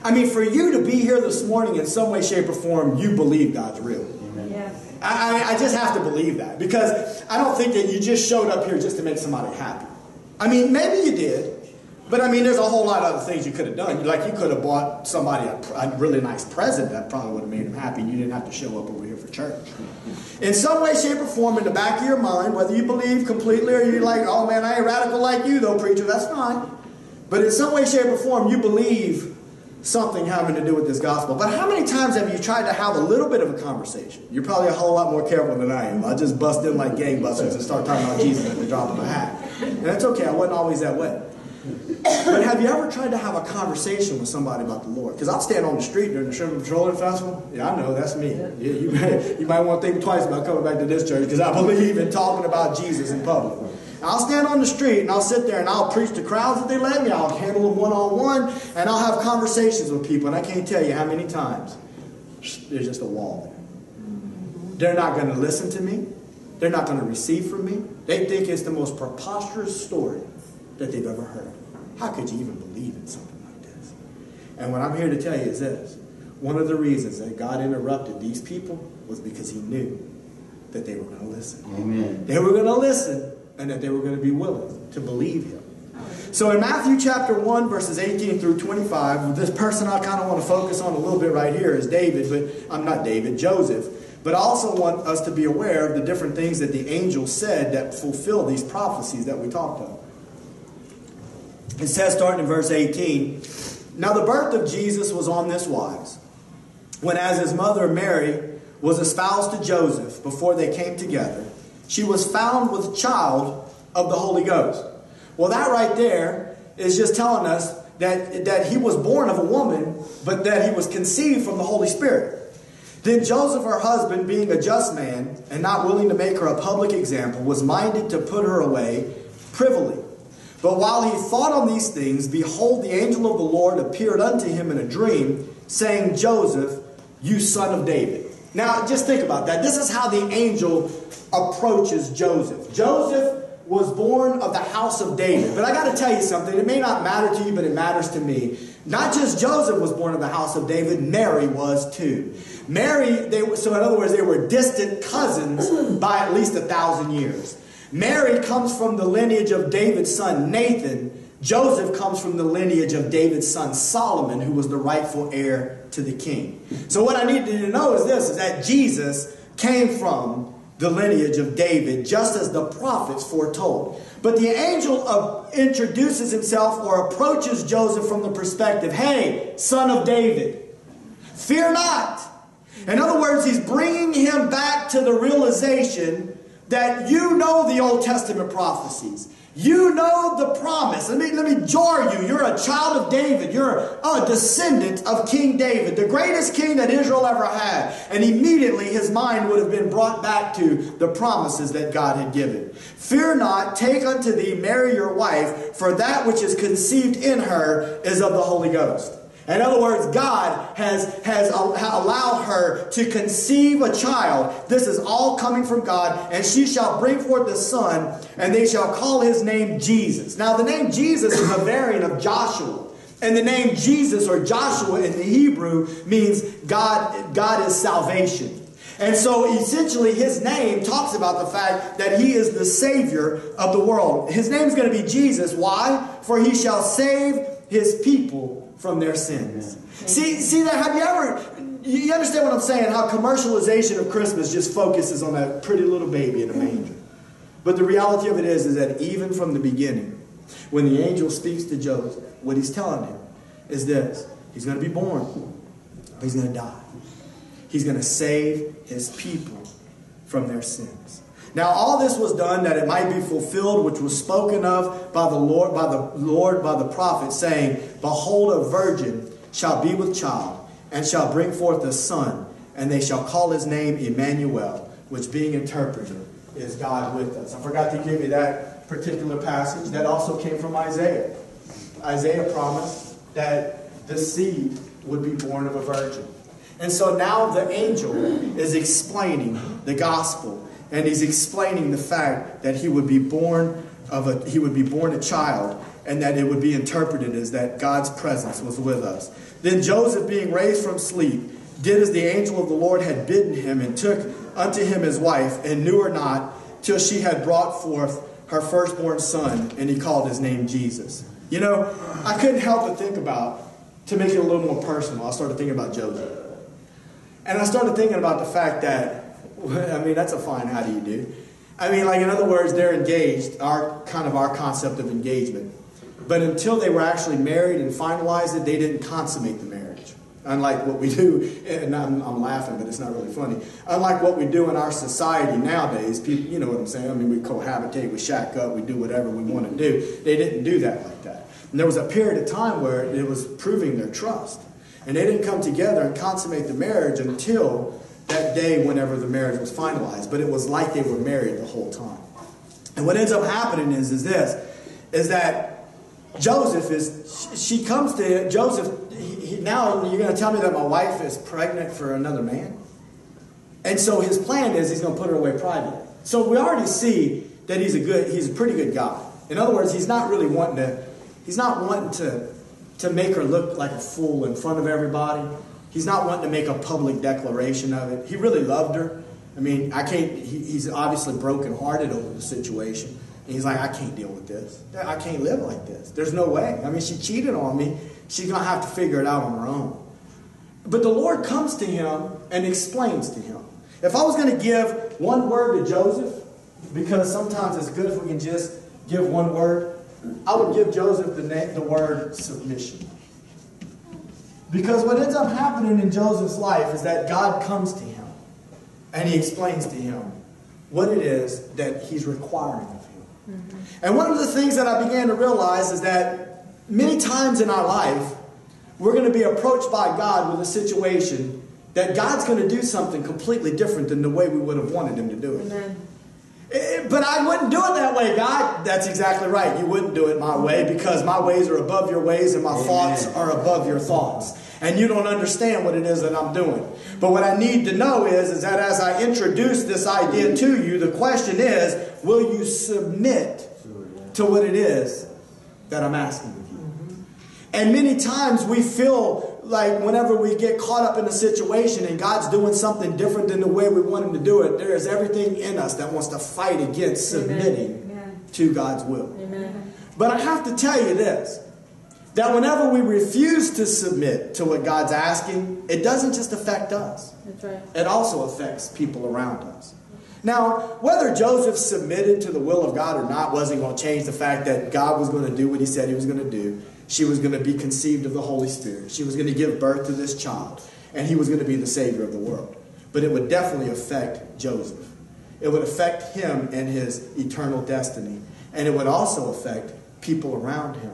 I mean, for you to be here this morning in some way, shape, or form, you believe God's real. Amen. Yes. I, I just have to believe that, because I don't think that you just showed up here just to make somebody happy. I mean, maybe you did. But I mean, there's a whole lot of other things you could have done. Like, you could have bought somebody a, a really nice present that probably would have made them happy, and you didn't have to show up over here for church. In some way, shape, or form, in the back of your mind, whether you believe completely or you're like, oh man, I ain't radical like you though, preacher, that's fine. But in some way, shape, or form, you believe something having to do with this gospel. But how many times have you tried to have a little bit of a conversation? You're probably a whole lot more careful than I am. I just bust in like gangbusters and start talking about Jesus at the drop of a hat. And that's okay, I wasn't always that way. But have you ever tried to have a conversation with somebody about the Lord? Because I'll stand on the street during the Sherman Petroleum Festival. Yeah, I know, that's me. Yeah, you, may, you might want to think twice about coming back to this church, because I believe in talking about Jesus in public. I'll stand on the street and I'll sit there and I'll preach to crowds that they let me. I'll handle them one-on-one, and I'll have conversations with people. And I can't tell you how many times there's just a wall there. They're not going to listen to me. They're not going to receive from me. They think it's the most preposterous story that they've ever heard. How could you even believe in something like this? And what I'm here to tell you is this. One of the reasons that God interrupted these people was because he knew that they were going to listen. Amen. They were going to listen, and that they were going to be willing to believe him. So in Matthew chapter one, verses eighteen through twenty-five, this person I kind of want to focus on a little bit right here is David, but I'm not David, Joseph. But I also want us to be aware of the different things that the angels said that fulfill these prophecies that we talked about. It says, starting in verse eighteen, "Now the birth of Jesus was on this wise, when as his mother Mary was espoused to Joseph before they came together, she was found with child of the Holy Ghost." Well, that right there is just telling us that, that he was born of a woman, but that he was conceived from the Holy Spirit. "Then Joseph, her husband, being a just man and not willing to make her a public example, was minded to put her away privily. But while he thought on these things, behold, the angel of the Lord appeared unto him in a dream, saying, Joseph, you son of David." Now, just think about that. This is how the angel approaches Joseph. Joseph was born of the house of David. But I got to tell you something. It may not matter to you, but it matters to me. Not just Joseph was born of the house of David. Mary was too. Mary, they, so in other words, they were distant cousins by at least a thousand years. Mary comes from the lineage of David's son Nathan. Joseph comes from the lineage of David's son Solomon, who was the rightful heir to the king. So what I need you to know is this, is that Jesus came from the lineage of David, just as the prophets foretold. But the angel of, introduces himself or approaches Joseph from the perspective, hey, son of David, fear not. In other words, he's bringing him back to the realization that you know the Old Testament prophecies. You know the promise. Let me, let me jar you. You're a child of David. You're a descendant of King David, the greatest king that Israel ever had. And immediately his mind would have been brought back to the promises that God had given. "Fear not, take unto thee Mary your wife, for that which is conceived in her is of the Holy Ghost." In other words, God has, has allowed her to conceive a child. This is all coming from God. "And she shall bring forth a son, and they shall call his name Jesus." Now, the name Jesus is a variant of Joshua. And the name Jesus or Joshua in the Hebrew means God, God is salvation. And so essentially his name talks about the fact that he is the Savior of the world. His name is going to be Jesus. Why? "For he shall save his people from their sins. Amen. See, see that? Have you ever, you understand what I'm saying, how commercialization of Christmas just focuses on that pretty little baby in a manger. But the reality of it is, is that even from the beginning, when the angel speaks to Joseph, what he's telling him is this. He's going to be born, but he's going to die. He's going to save his people from their sins. Now, all this was done that it might be fulfilled, which was spoken of by the Lord, by the Lord, by the prophet, saying, "Behold, a virgin shall be with child, and shall bring forth a son, and they shall call his name Emmanuel," which being interpreted is God with us. I forgot to give you that particular passage. That also came from Isaiah. Isaiah promised that the seed would be born of a virgin. And so now the angel is explaining the gospel. And he's explaining the fact that he would be born of a he would be born a child, and that it would be interpreted as that God's presence was with us. Then Joseph, being raised from sleep, did as the angel of the Lord had bidden him, and took unto him his wife, and knew her not till she had brought forth her firstborn son, and he called his name Jesus. You know, I couldn't help but think about, to make it a little more personal, I started thinking about Joseph. And I started thinking about the fact that, I mean, that's a fine how do you do. I mean, like, in other words, they're engaged, our kind of our concept of engagement. But until they were actually married and finalized it, they didn't consummate the marriage. Unlike what we do, and I'm, I'm laughing, but it's not really funny. Unlike what we do in our society nowadays, people, you know what I'm saying? I mean, we cohabitate, we shack up, we do whatever we want to do. They didn't do that like that. And there was a period of time where it was proving their trust. And they didn't come together and consummate the marriage until that day whenever the marriage was finalized. But it was like they were married the whole time. And what ends up happening is, is this, is that Joseph is, she comes to Joseph, he, he, now you're going to tell me that my wife is pregnant for another man? And so his plan is he's going to put her away privately. So we already see that he's a good, he's a pretty good guy. In other words, he's not really wanting to, he's not wanting to, to make her look like a fool in front of everybody. He's not wanting to make a public declaration of it. He really loved her. I mean, I can't, he, he's obviously brokenhearted over the situation. And he's like, I can't deal with this. I can't live like this. There's no way. I mean, she cheated on me. She's going to have to figure it out on her own. But the Lord comes to him and explains to him. If I was going to give one word to Joseph, because sometimes it's good if we can just give one word, I would give Joseph the, name, the word submission. Because what ends up happening in Joseph's life is that God comes to him and he explains to him what it is that he's requiring of him. Mm-hmm. And one of the things that I began to realize is that many times in our life, we're going to be approached by God with a situation that God's going to do something completely different than the way we would have wanted him to do it. Amen. It, but I wouldn't do it that way, God. That's exactly right. You wouldn't do it my way, because my ways are above your ways and my Amen. Thoughts are above your thoughts. And you don't understand what it is that I'm doing. But what I need to know is, is that as I introduce this idea to you, the question is, will you submit to what it is that I'm asking of you? Mm-hmm. And many times we feel like whenever we get caught up in a situation and God's doing something different than the way we want him to do it, there is everything in us that wants to fight against submitting Amen. To God's will. Amen. But I have to tell you this, that whenever we refuse to submit to what God's asking, it doesn't just affect us. That's right. It also affects people around us. Now, whether Joseph submitted to the will of God or not wasn't going to change the fact that God was going to do what he said he was going to do. She was going to be conceived of the Holy Spirit. She was going to give birth to this child. And he was going to be the Savior of the world. But it would definitely affect Joseph. It would affect him and his eternal destiny. And it would also affect people around him.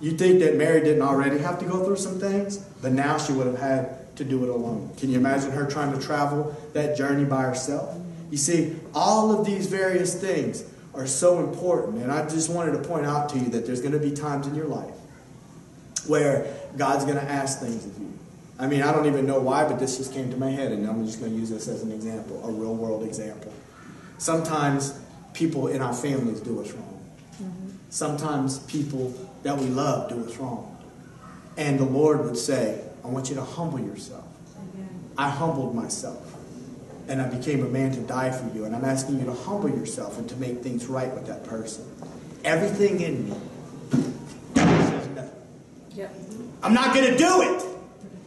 You'd think that Mary didn't already have to go through some things, but now she would have had to do it alone. Can you imagine her trying to travel that journey by herself? You see, all of these various things are so important. And I just wanted to point out to you that there's going to be times in your life where God's going to ask things of you. I mean, I don't even know why, but this just came to my head, and I'm just going to use this as an example, a real-world example. Sometimes people in our families do us wrong. Mm-hmm. Sometimes people that we love do us wrong. And the Lord would say, I want you to humble yourself. Amen. I humbled myself, and I became a man to die for you, and I'm asking you to humble yourself and to make things right with that person. Everything in me Yep. I'm not going to do it.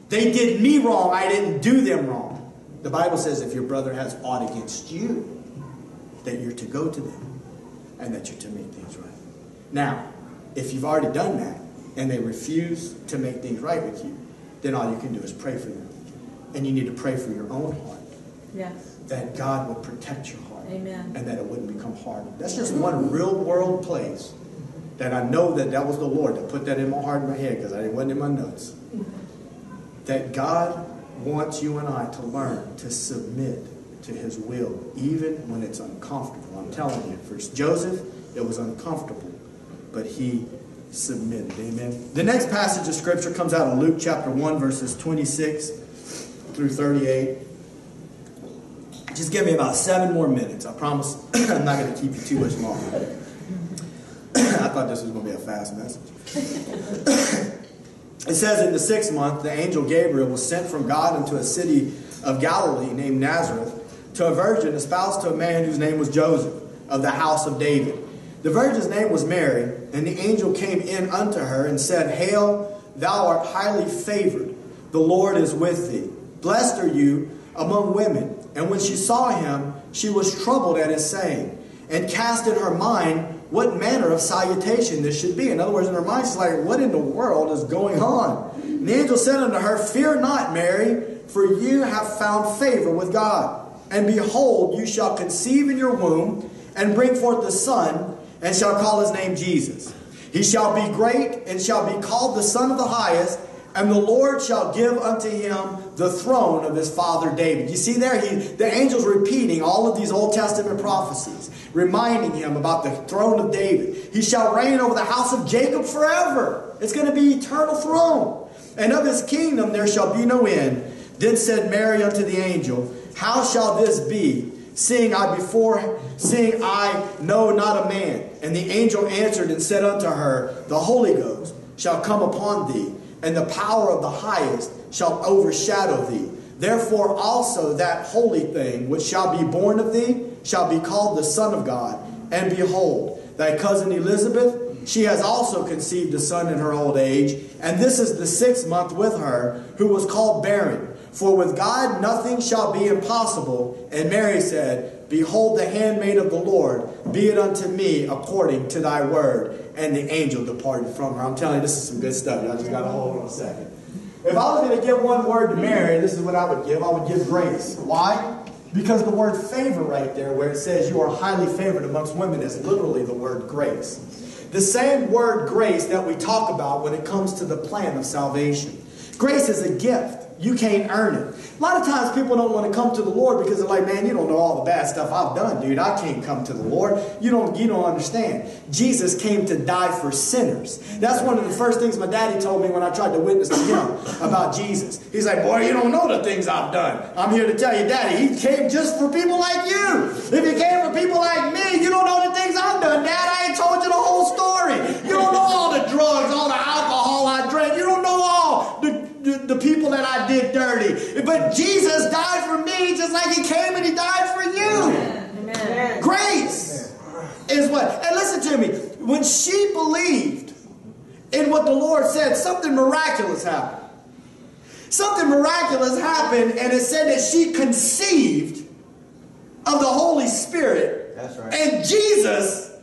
They did me wrong. I didn't do them wrong. The Bible says if your brother has aught against you, that you're to go to them and that you're to make things right. Now, if you've already done that and they refuse to make things right with you, then all you can do is pray for them. And you need to pray for your own heart. Yes. That God will protect your heart. Amen. And that it wouldn't become hardened. That's just one real world place that I know that that was the Lord that put that in my heart and my head because I wasn't in my notes. That God wants you and I to learn to submit to His will, even when it's uncomfortable. I'm telling you, for Joseph, it was uncomfortable, but he submitted. Amen. The next passage of Scripture comes out of Luke chapter one, verses twenty-six through thirty-eight. Just give me about seven more minutes. I promise I'm not going to keep you too much longer. I thought this was going to be a fast message. It says, in the sixth month, the angel Gabriel was sent from God into a city of Galilee named Nazareth to a virgin espoused to a man whose name was Joseph of the house of David. The virgin's name was Mary, and the angel came in unto her and said, Hail, thou art highly favored. The Lord is with thee. Blessed are you among women. And when she saw him, she was troubled at his saying, and cast in her mind what manner of salutation this should be. In other words, in her mind, she's like, what in the world is going on? And the angel said unto her, Fear not, Mary, for you have found favor with God. And behold, you shall conceive in your womb, and bring forth a son, and shall call his name Jesus. He shall be great, and shall be called the Son of the Highest, and the Lord shall give unto him the throne of his father David. You see there, he, the angel's repeating all of these Old Testament prophecies, reminding him about the throne of David. He shall reign over the house of Jacob forever. It's going to be eternal throne. And of his kingdom there shall be no end. Then said Mary unto the angel, How shall this be, seeing I before, seeing I know not a man? And the angel answered and said unto her, The Holy Ghost shall come upon thee, and the power of the highest shall overshadow thee. Therefore also that holy thing which shall be born of thee shall be called the Son of God. And behold, thy cousin Elizabeth, she has also conceived a son in her old age, and this is the sixth month with her, who was called barren. For with God nothing shall be impossible. And Mary said, Behold the handmaid of the Lord, be it unto me according to thy word. And the angel departed from her. I'm telling you, this is some good stuff. Y'all just got to hold on a second. If I was going to give one word to Mary, this is what I would give. I would give grace. Why? Because the word favor right there, where it says you are highly favored amongst women, is literally the word grace. The same word grace that we talk about when it comes to the plan of salvation. Grace is a gift. You can't earn it. A lot of times people don't want to come to the Lord because they're like, man, you don't know all the bad stuff I've done, dude. I can't come to the Lord. You don't, you don't understand. Jesus came to die for sinners. That's one of the first things my daddy told me when I tried to witness to him about Jesus. He's like, boy, you don't know the things I've done. I'm here to tell you, Daddy, he came just for people like you. If he came for people like me, you don't know the things I've done. Dad, I ain't told you the whole story. You don't know all the drugs, all the alcohol I drank. You don't know all the the people that I did dirty. But Jesus died for me just like he came and he died for you. Amen. Grace is what. And listen to me. When she believed in what the Lord said, something miraculous happened. Something miraculous happened, and it said that she conceived of the Holy Spirit. That's right. And Jesus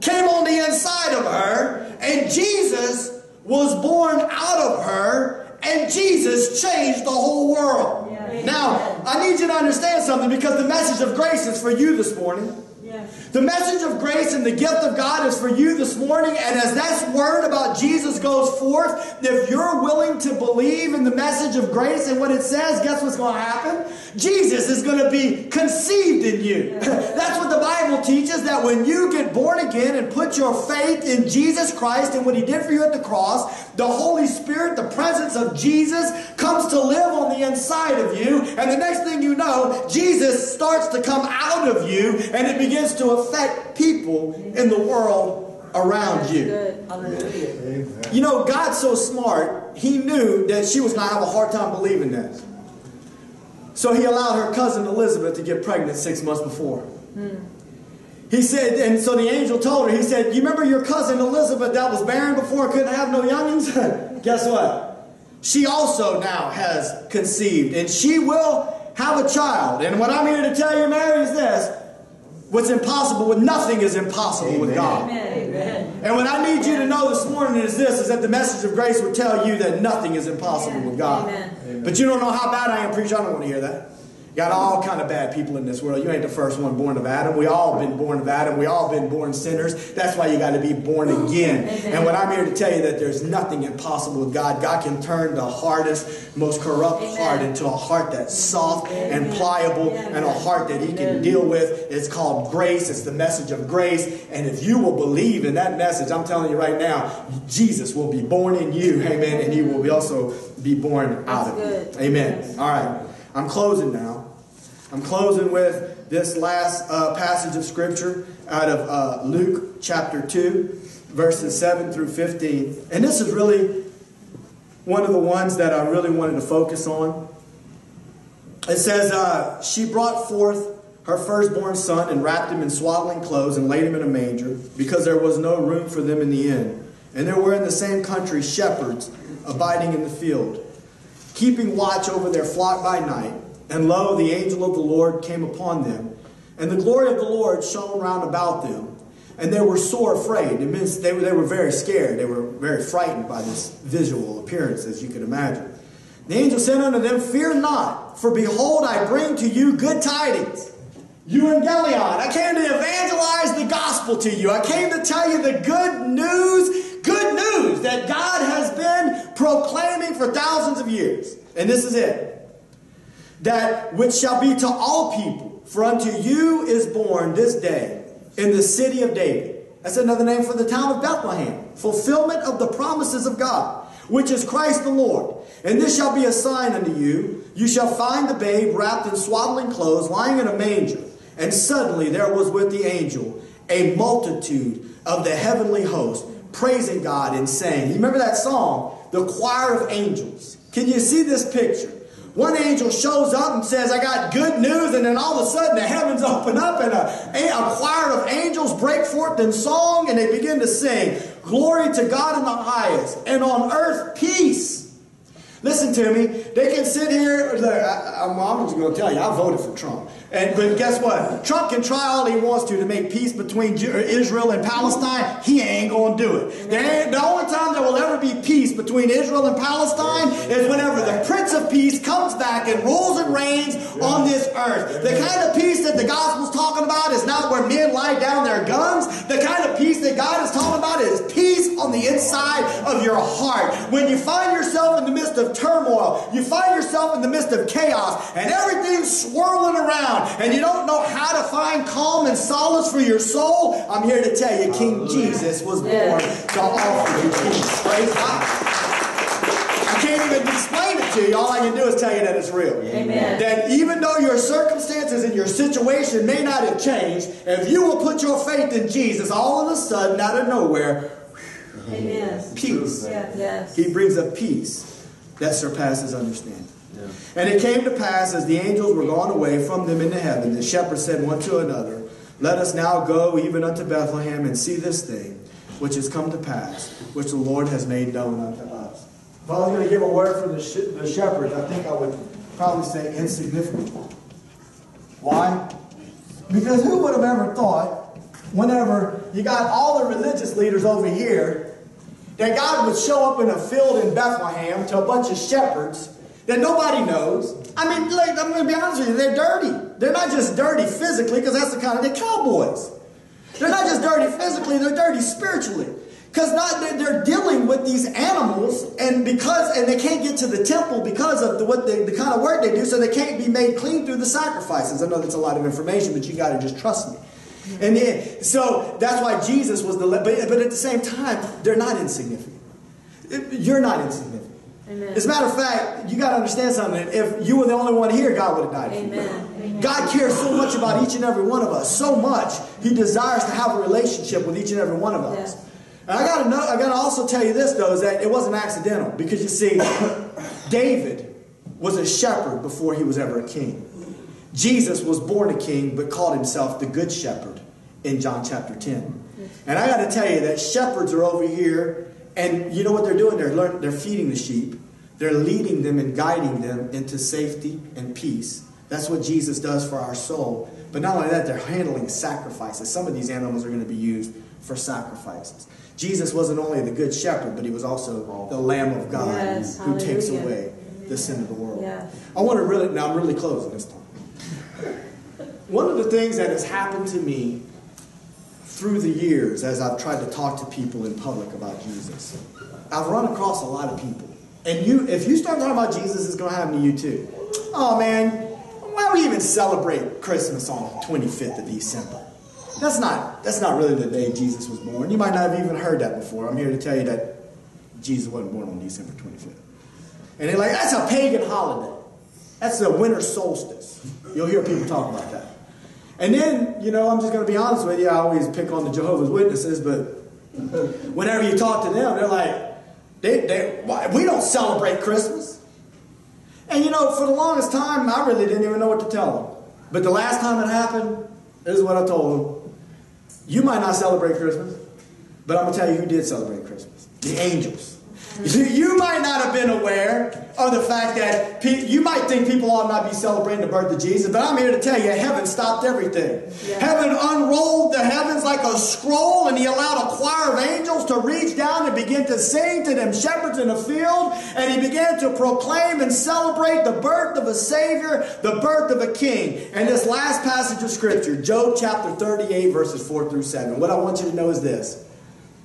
came on the inside of her, and Jesus was born out of her, and Jesus changed the whole world. Yes. Now, I need you to understand something, because the message of grace is for you this morning. Yes. The message of grace and the gift of God is for you this morning. And as that word about Jesus goes forth, if you're willing to believe in the message of grace and what it says, guess what's going to happen? Jesus is going to be conceived in you. Yes. That's what the Bible teaches, that when you get born again and put your faith in Jesus Christ and what he did for you at the cross, the Holy Spirit, the presence of Jesus, comes to live on the inside of you. And the next thing you know, Jesus starts to come out of you, and it begins to affect people in the world around you. You know, God's so smart, he knew that she was going to have a hard time believing that. So he allowed her cousin Elizabeth to get pregnant six months before. He said, and so the angel told her, he said, you remember your cousin Elizabeth that was barren before and couldn't have no youngins? Guess what? She also now has conceived, and she will have a child. And what I'm here to tell you, Mary, is this. What's impossible with nothing is impossible Amen. With God. Amen. And what I need you to know this morning is this, is that the message of grace will tell you that nothing is impossible Amen. With God. Amen. But you don't know how bad I am, preacher. I don't want to hear that. Got all kind of bad people in this world. You ain't the first one born of Adam. We all been born of Adam. We all been born sinners. That's why you got to be born again. Amen. And what I'm here to tell you that there's nothing impossible with God. God can turn the hardest, most corrupt Amen. Heart into a heart that's soft Amen. And pliable Amen. And a heart that He can deal with. It's called grace. It's the message of grace. And if you will believe in that message, I'm telling you right now, Jesus will be born in you. Amen. And He will also be born out of you. Amen. All right. I'm closing now. I'm closing with this last uh, passage of Scripture out of uh, Luke chapter two, verses seven through fifteen. And this is really one of the ones that I really wanted to focus on. It says, uh, she brought forth her firstborn son and wrapped him in swaddling clothes and laid him in a manger, because there was no room for them in the inn. And there were in the same country shepherds abiding in the field, keeping watch over their flock by night. And lo, the angel of the Lord came upon them, and the glory of the Lord shone round about them, and they were sore afraid. It means they were, they were very scared. They were very frightened by this visual appearance, as you can imagine. The angel said unto them, fear not, for behold, I bring to you good tidings. Euangelion. I came to evangelize the gospel to you. I came to tell you the good news, good news that God has been proclaiming for thousands of years. And this is it. That which shall be to all people, for unto you is born this day in the city of David. That's another name for the town of Bethlehem. Fulfillment of the promises of God, which is Christ the Lord. And this shall be a sign unto you. You shall find the babe wrapped in swaddling clothes, lying in a manger. And suddenly there was with the angel a multitude of the heavenly host, praising God and saying, you remember that song, the choir of angels. Can you see this picture? One angel shows up and says, I got good news. And then all of a sudden the heavens open up and a, a choir of angels break forth in song. And they begin to sing, glory to God in the highest, and on earth peace. Listen to me. They can sit here. I, I'm, I'm just going to tell you, I voted for Trump. And, but guess what? Trump can try all he wants to to make peace between Israel and Palestine. He ain't going to do it. There ain't, the only time there will ever be peace between Israel and Palestine is whenever the Prince of Peace comes back and rules and reigns on this earth. The kind of peace that the gospel's talking about is not where men lie down their guns. The kind of peace that God is talking about is peace on the inside of your heart. When you find yourself in the midst of turmoil, you find yourself in the midst of chaos, and everything's swirling around, and you don't know how to find calm and solace for your soul, I'm here to tell you King Jesus was born to offer you peace. Praise God. I can't even explain it to you. All I can do is tell you that it's real. Amen. That even though your circumstances and your situation may not have changed, if you will put your faith in Jesus, all of a sudden, out of nowhere, Amen. Peace. Yes. He brings a peace that surpasses understanding. Yeah. And it came to pass, as the angels were gone away from them into heaven, the shepherds said one to another, let us now go even unto Bethlehem and see this thing which has come to pass, which the Lord has made known unto us. If I was going to give a word for the, sh the shepherds, I think I would probably say insignificant. Why? Because who would have ever thought, whenever you got all the religious leaders over here, that God would show up in a field in Bethlehem to a bunch of shepherds that nobody knows. I mean, like, I'm going to be honest with you, they're dirty. They're not just dirty physically, because that's the kind of, they're cowboys. They're not just dirty physically, they're dirty spiritually. Because not they're, they're dealing with these animals, and because and they can't get to the temple because of the, what they, the kind of work they do, so they can't be made clean through the sacrifices. I know that's a lot of information, but you got to just trust me. And then, so that's why Jesus was the, but, but at the same time, they're not insignificant. You're not insignificant. Amen. As a matter of fact, you got to understand something. If you were the only one here, God would have died Amen. For you. Amen. God cares so much about each and every one of us. So much. He desires to have a relationship with each and every one of us. Yeah. And I got to know, I got to also tell you this, though, is that it wasn't accidental. Because you see, David was a shepherd before he was ever a king. Jesus was born a king, but called himself the Good Shepherd. in John chapter ten. And I got to tell you that shepherds are over here, and you know what they're doing? They're, they're feeding the sheep. They're leading them and guiding them into safety and peace. That's what Jesus does for our soul. But not only that, they're handling sacrifices. Some of these animals are going to be used for sacrifices. Jesus wasn't only the good shepherd, but he was also the Lamb of God, yes, who hallelujah. takes away the sin of the world. Yeah. I want to really, now I'm really closing this time. One of the things that has happened to me through the years as I've tried to talk to people in public about Jesus, I've run across a lot of people. And you, if you start talking about Jesus, it's going to happen to you too. Oh man, why do we even celebrate Christmas on the twenty-fifth of December? That's not, that's not really the day Jesus was born. You might not have even heard that before. I'm here to tell you that Jesus wasn't born on December twenty-fifth. And they're like, that's a pagan holiday. That's the winter solstice. You'll hear people talk about that. And then, you know, I'm just going to be honest with you, I always pick on the Jehovah's Witnesses, but whenever you talk to them, they're like, they, they, why, we don't celebrate Christmas. And you know, for the longest time, I really didn't even know what to tell them. But the last time it happened, this is what I told them. You might not celebrate Christmas, but I'm going to tell you who did celebrate Christmas. The angels. You, you might not have been aware of the fact that pe you might think people ought not be celebrating the birth of Jesus, but I'm here to tell you, heaven stopped everything. Yeah. Heaven unrolled the heavens like a scroll, and he allowed a choir of angels to reach down and begin to sing to them shepherds in the field, and he began to proclaim and celebrate the birth of a Savior, the birth of a King. And this last passage of Scripture, Job chapter thirty-eight, verses four through seven, what I want you to know is this.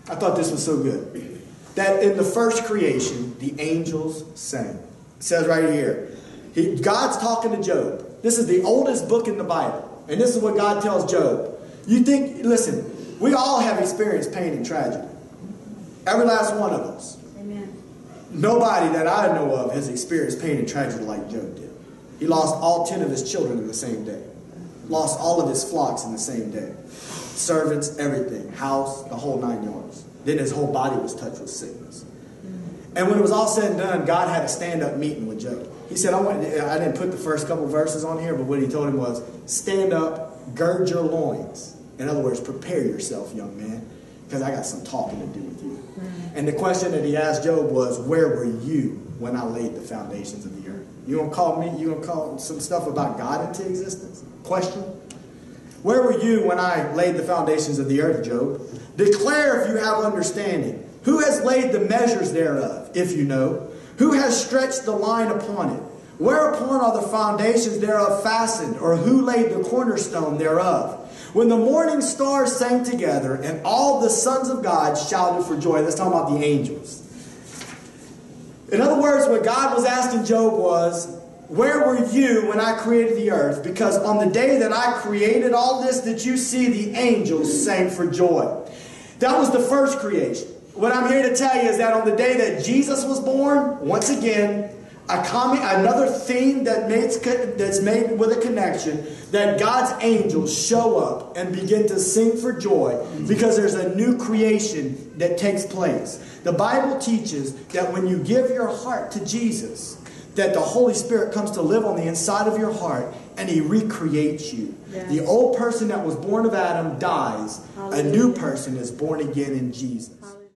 I thought this was so good. That in the first creation, the angels sang. It says right here, he, God's talking to Job. This is the oldest book in the Bible. And this is what God tells Job. You think, listen, we all have experienced pain and tragedy. Every last one of us. Amen. Nobody that I know of has experienced pain and tragedy like Job did. He lost all ten of his children in the same day. Lost all of his flocks in the same day. Servants, everything. House, the whole nine yards. Then his whole body was touched with sickness. And when it was all said and done, God had a stand-up meeting with Job. He said, I, want, I didn't put the first couple verses on here, but what he told him was, stand up, gird your loins. In other words, prepare yourself, young man, because I got some talking to do with you. And the question that he asked Job was, where were you when I laid the foundations of the earth? You gonna call me, you gonna call some stuff about God into existence? Question? Where were you when I laid the foundations of the earth, Job? Declare if you have understanding. Who has laid the measures thereof, if you know? Who has stretched the line upon it? Whereupon are the foundations thereof fastened, or who laid the cornerstone thereof? When the morning stars sang together, and all the sons of God shouted for joy. Let's talk about the angels. In other words, what God was asking Job was, where were you when I created the earth? Because on the day that I created all this that you see, the angels sang for joy. That was the first creation. What I'm here to tell you is that on the day that Jesus was born, once again, a comment, another theme that makes, that's made with a connection, that God's angels show up and begin to sing for joy because there's a new creation that takes place. The Bible teaches that when you give your heart to Jesus, that the Holy Spirit comes to live on the inside of your heart, and he recreates you. Yes. The old person that was born of Adam dies. Hallelujah. A new person is born again in Jesus. Hallelujah.